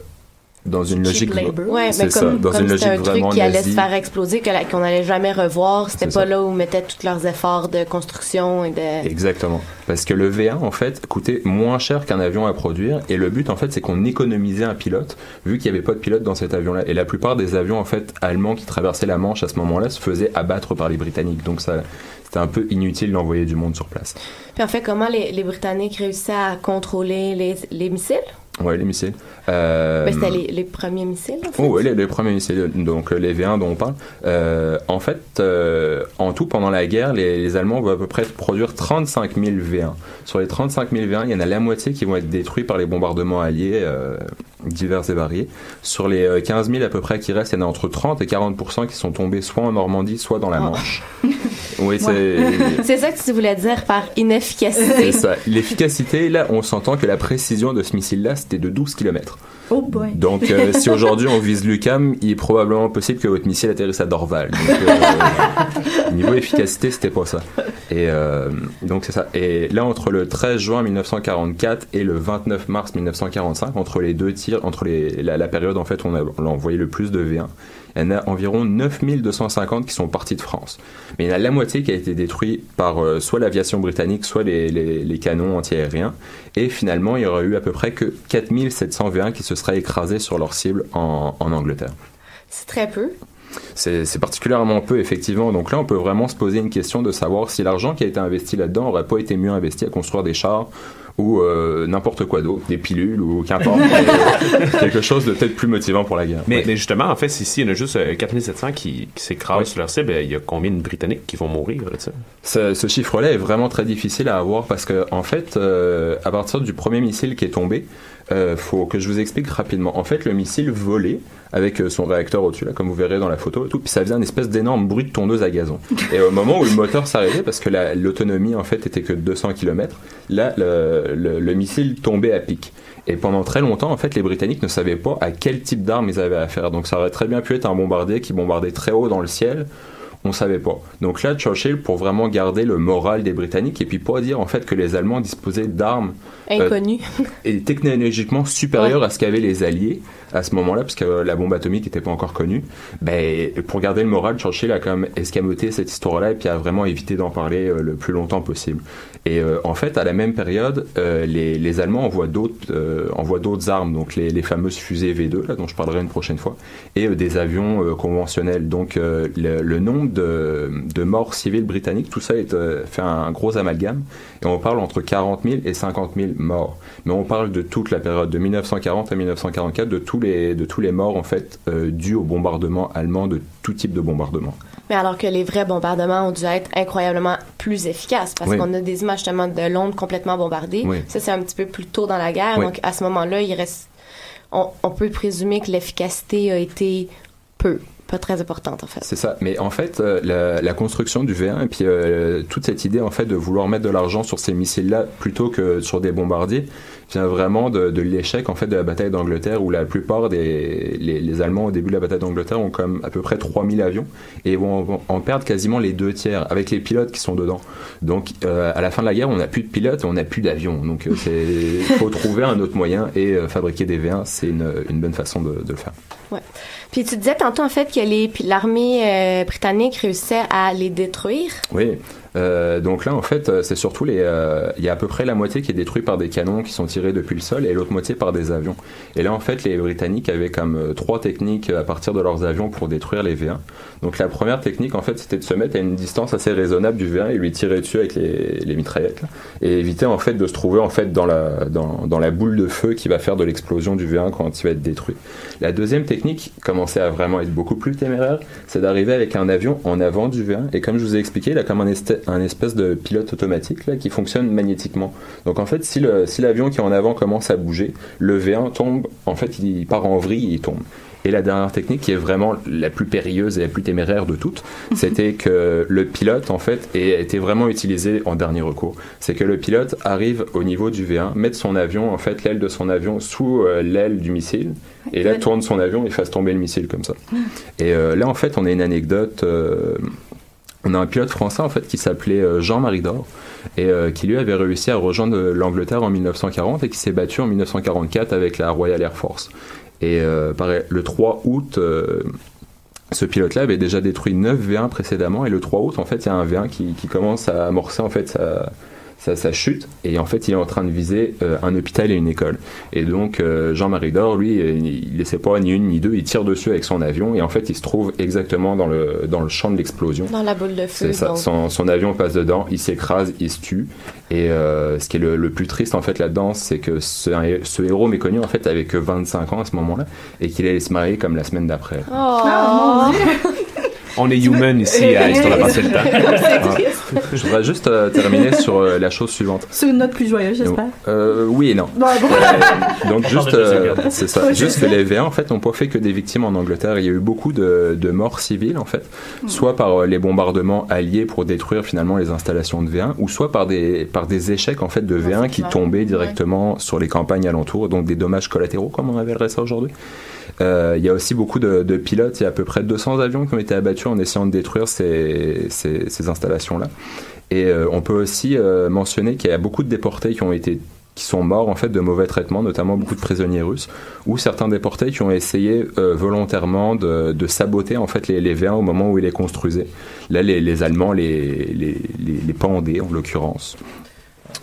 dans une logique, ouais, mais comme, ça, dans comme une logique un truc qui allait nazi. se faire exploser, que qu'on n'allait jamais revoir, c'était pas ça. Là où ils mettaient tous leurs efforts de construction et de... Exactement, parce que le V un en fait coûtait moins cher qu'un avion à produire, et le but en fait c'est qu'on économisait un pilote vu qu'il n'y avait pas de pilote dans cet avion là, et la plupart des avions en fait allemands qui traversaient la Manche à ce moment là se faisaient abattre par les Britanniques, donc ça c'était un peu inutile d'envoyer du monde sur place. Puis en fait comment les, les Britanniques réussissaient à contrôler les, les missiles? Oui, les missiles. Euh... C'était les, les premiers missiles, en fait. Oh, oui, les, les premiers missiles, donc les V un dont on parle. Euh, en fait, euh, en tout, pendant la guerre, les, les Allemands vont à peu près produire trente-cinq mille V un. Sur les trente-cinq mille V un, il y en a la moitié qui vont être détruits par les bombardements alliés, euh, divers et variés. Sur les quinze mille à peu près qui restent, il y en a entre trente et quarante pour cent qui sont tombés soit en Normandie, soit dans la Manche. Oh. Oui, c'est... Ouais. C'est ça que tu voulais dire par inefficacité. C'est ça. L'efficacité, là, on s'entend que la précision de ce missile-là, c'était de douze kilomètres. Oh boy. Donc, euh, si aujourd'hui on vise l'U Q A M, il est probablement possible que votre missile atterrisse à Dorval. Donc, euh, niveau efficacité, c'était pas ça. Et euh, donc, c'est ça. Et là, entre le treize juin mille neuf cent quarante-quatre et le vingt-neuf mars mille neuf cent quarante-cinq, entre les deux tirs, entre les, la, la période, en fait, on a, on a envoyé le plus de V un. Il y en a environ neuf mille deux cent cinquante qui sont partis de France. Mais il y en a la moitié qui a été détruite par euh, soit l'aviation britannique, soit les, les, les canons anti-aériens. Et finalement, il y aurait eu à peu près que quatre mille sept cents V un qui se seraient écrasés sur leur cible en, en Angleterre. C'est très peu. C'est, c'est particulièrement peu, effectivement. Donc là, on peut vraiment se poser une question de savoir si l'argent qui a été investi là-dedans n'aurait pas été mieux investi à construire des chars ou euh, n'importe quoi d'autre, des pilules ou qu'importe, euh, quelque chose de peut-être plus motivant pour la guerre. Mais, ouais. mais justement, en fait, ici, il y en a juste euh, quatre mille sept cents qui, qui s'écrasent ouais. sur leur cible. Il y a combien de Britanniques qui vont mourir là, ce, ce chiffre-là est vraiment très difficile à avoir parce que, en fait, euh, à partir du premier missile qui est tombé, euh, faut que je vous explique rapidement. En fait, le missile volait avec son réacteur au-dessus, là, comme vous verrez dans la photo, et tout, puis ça faisait une espèce d'énorme bruit de tondeuse à gazon. Et au moment où le moteur s'arrêtait, parce que la, l'autonomie, en fait, était que de deux cents kilomètres, là, le, le, le missile tombait à pic. Et pendant très longtemps, en fait, les Britanniques ne savaient pas à quel type d'arme ils avaient affaire. Donc ça aurait très bien pu être un bombardier qui bombardait très haut dans le ciel, on ne savait pas. Donc là, Churchill, pour vraiment garder le moral des Britanniques et puis pas dire en fait que les Allemands disposaient d'armes inconnues euh, et technologiquement supérieures ouais. à ce qu'avaient les Alliés à ce moment-là, parce que euh, la bombe atomique n'était pas encore connue, ben, pour garder le moral, Churchill a quand même escamoté cette histoire-là et puis a vraiment évité d'en parler euh, le plus longtemps possible. Et euh, en fait, à la même période, euh, les, les Allemands envoient d'autres, euh, envoient d'autres armes, donc les, les fameuses fusées V deux, là, dont je parlerai une prochaine fois, et euh, des avions euh, conventionnels. Donc euh, le, le nombre De, de morts civiles britanniques, tout ça est, euh, fait un gros amalgame et on parle entre quarante mille et cinquante mille morts, mais on parle de toute la période de mille neuf cent quarante à mille neuf cent quarante-quatre, de tous les, de tous les morts en fait euh, dus au bombardement allemand, de tout type de bombardement. Mais alors que les vrais bombardements ont dû être incroyablement plus efficaces parce oui. qu'on a des images justement de Londres complètement bombardée, oui. ça c'est un petit peu plus tôt dans la guerre, oui. donc à ce moment-là il reste, on, on peut présumer que l'efficacité a été peu. pas très importante en fait. C'est ça, mais en fait euh, la, la construction du V un et puis euh, toute cette idée en fait de vouloir mettre de l'argent sur ces missiles-là plutôt que sur des bombardiers vient vraiment de, de l'échec en fait de la bataille d'Angleterre où la plupart des les, les Allemands au début de la bataille d'Angleterre ont comme à peu près trois mille avions et vont, vont en perdre quasiment les deux tiers avec les pilotes qui sont dedans. Donc euh, à la fin de la guerre on n'a plus de pilotes et on n'a plus d'avions, donc il faut trouver un autre moyen et euh, fabriquer des V un c'est une, une bonne façon de, de le faire. Ouais. Puis tu disais tantôt en fait que l'armée euh, britannique réussissait à les détruire. Oui. Euh, donc là en fait c'est surtout les il euh, y a à peu près la moitié qui est détruite par des canons qui sont tirés depuis le sol et l'autre moitié par des avions et là en fait les Britanniques avaient comme euh, trois techniques à partir de leurs avions pour détruire les V un. Donc la première technique en fait c'était de se mettre à une distance assez raisonnable du V un et lui tirer dessus avec les, les mitraillettes là, et éviter en fait de se trouver en fait dans la, dans, dans la boule de feu qui va faire de l'explosion du V un quand il va être détruit. La deuxième technique commençait à vraiment être beaucoup plus téméraire, c'est d'arriver avec un avion en avant du V un et comme je vous ai expliqué il a comme un esthète un espèce de pilote automatique là, qui fonctionne magnétiquement. Donc en fait, si, le, si l'avion qui est en avant commence à bouger, le V un tombe, en fait, il part en vrille et il tombe. Et la dernière technique, qui est vraiment la plus périlleuse et la plus téméraire de toutes, c'était que le pilote, en fait, a été vraiment utilisé en dernier recours. C'est que le pilote arrive au niveau du V un, mette son avion, en fait, l'aile de son avion sous euh, l'aile du missile, et là, tourne son avion et fasse tomber le missile comme ça. Et euh, là, en fait, on a une anecdote... Euh, On a un pilote français en fait qui s'appelait Jean-Marie Dor et euh, qui lui avait réussi à rejoindre l'Angleterre en mille neuf cent quarante et qui s'est battu en mille neuf cent quarante-quatre avec la Royal Air Force. Et euh, pareil, le trois août, euh, ce pilote-là avait déjà détruit neuf V un précédemment et le trois août, en fait, il y a un V un qui, qui commence à amorcer en fait sa... Ça, ça chute et en fait il est en train de viser euh, un hôpital et une école et donc euh, Jean-Marie Dor lui il laissait pas ni une ni deux, il tire dessus avec son avion et en fait il se trouve exactement dans le, dans le champ de l'explosion, dans la boule de feu. C'est ça. Son, son avion passe dedans, il s'écrase, il se tue et euh, ce qui est le, le plus triste en fait là-dedans c'est que ce, ce héros méconnu en fait avait que vingt-cinq ans à ce moment-là et qu'il allait se marier comme la semaine d'après. Oh, oh mon Dieu. On est human ici à Histoire de passer le temps. Je voudrais juste euh, terminer sur euh, la chose suivante. C'est une note plus joyeuse, j'espère. Euh, oui et non. Bon, bon. Euh, donc juste, euh, c'est ça. Ouais, juste que les V un en fait n'ont pas fait que des victimes en Angleterre. Il y a eu beaucoup de, de morts civiles en fait, mm. soit par euh, les bombardements alliés pour détruire finalement les installations de V un, ou soit par des par des échecs en fait de V un non, qui tombaient directement ouais. sur les campagnes alentours, donc des dommages collatéraux comme on appellerait ça aujourd'hui. Euh, il y a aussi beaucoup de, de pilotes, il y a à peu près deux cents avions qui ont été abattus en essayant de détruire ces, ces, ces installations-là. Et euh, on peut aussi euh, mentionner qu'il y a beaucoup de déportés qui ont été qui sont morts en fait de mauvais traitements, notamment beaucoup de prisonniers russes, ou certains déportés qui ont essayé euh, volontairement de, de saboter en fait les, les V un au moment où ils les construisaient. Là, les, les Allemands les, les, les, les pendaient en l'occurrence.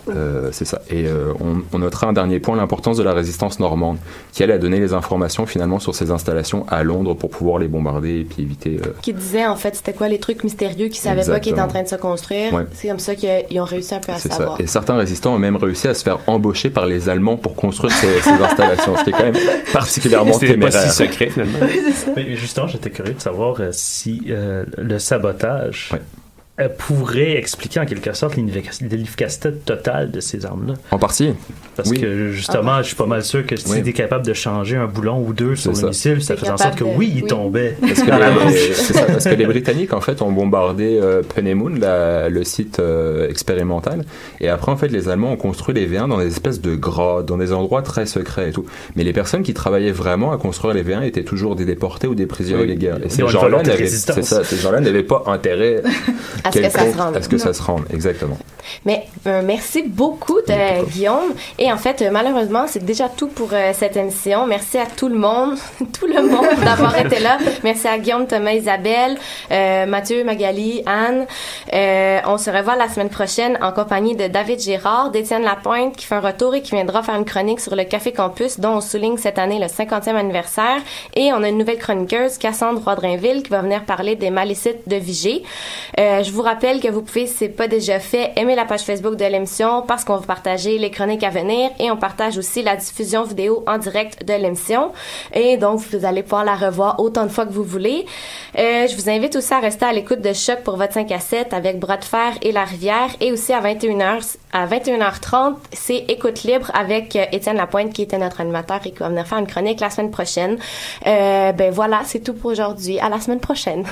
Euh, c'est ça. Et euh, on, on notera un dernier point, l'importance de la résistance normande, qui elle a donné les informations finalement sur ces installations à Londres pour pouvoir les bombarder et puis éviter. Euh... Qui disait en fait c'était quoi les trucs mystérieux qu'ils savaient Exactement. Pas qu'ils étaient en train de se construire. Ouais. C'est comme ça qu'ils ont réussi un peu à savoir. Ça. Et certains résistants ont même réussi à se faire embaucher par les Allemands pour construire ces, ces installations, ce qui est quand même particulièrement téméraire. C'était pas si secret finalement. Mais justement, j'étais curieux de savoir si euh, le sabotage. Ouais. pourrait expliquer en quelque sorte l'efficacité totale de ces armes-là. En partie. Parce oui. que justement, ah ouais. je suis pas mal sûr que si oui. tu étais capable de changer un boulon ou deux sur le missile, ça faisait en sorte de... que oui, il oui. tombait. Parce que, les, les, c'est ça, parce que les Britanniques, en fait, ont bombardé euh, Penemoon, la, le site euh, expérimental, et après, en fait, les Allemands ont construit les V un dans des espèces de grottes, dans des endroits très secrets et tout. Mais les personnes qui travaillaient vraiment à construire les V un étaient toujours des déportés ou des prisonniers oui. de guerre. Et ces gens-là n'avaient pas intérêt... à Est-ce que ça se rende? Est-ce que non. ça se rende, exactement. Mais euh, merci beaucoup, de, euh, Guillaume. Et en fait, euh, malheureusement, c'est déjà tout pour euh, cette émission. Merci à tout le monde, tout le monde d'avoir été là. Merci à Guillaume, Thomas, Isabelle, euh, Mathieu, Magali, Anne. Euh, on se revoit la semaine prochaine en compagnie de David Girard, d'Étienne Lapointe, qui fait un retour et qui viendra faire une chronique sur le Café Campus, dont on souligne cette année le cinquantième anniversaire. Et on a une nouvelle chroniqueuse, Cassandre Roy-Drainville, qui va venir parler des Malécites de Vigée. Euh, je vous rappelle que vous pouvez, si c'est pas déjà fait, aimer la page Facebook de l'émission parce qu'on va partager les chroniques à venir et on partage aussi la diffusion vidéo en direct de l'émission. Et donc, vous allez pouvoir la revoir autant de fois que vous voulez. Euh, je vous invite aussi à rester à l'écoute de Choc pour votre cinq à sept avec Bras de Fer et La Rivière. Et aussi à vingt et une heures, à vingt et une heures trente, c'est Écoute Libre avec euh, Étienne Lapointe qui était notre animateur et qui va venir faire une chronique la semaine prochaine. Euh, ben voilà, c'est tout pour aujourd'hui. À la semaine prochaine.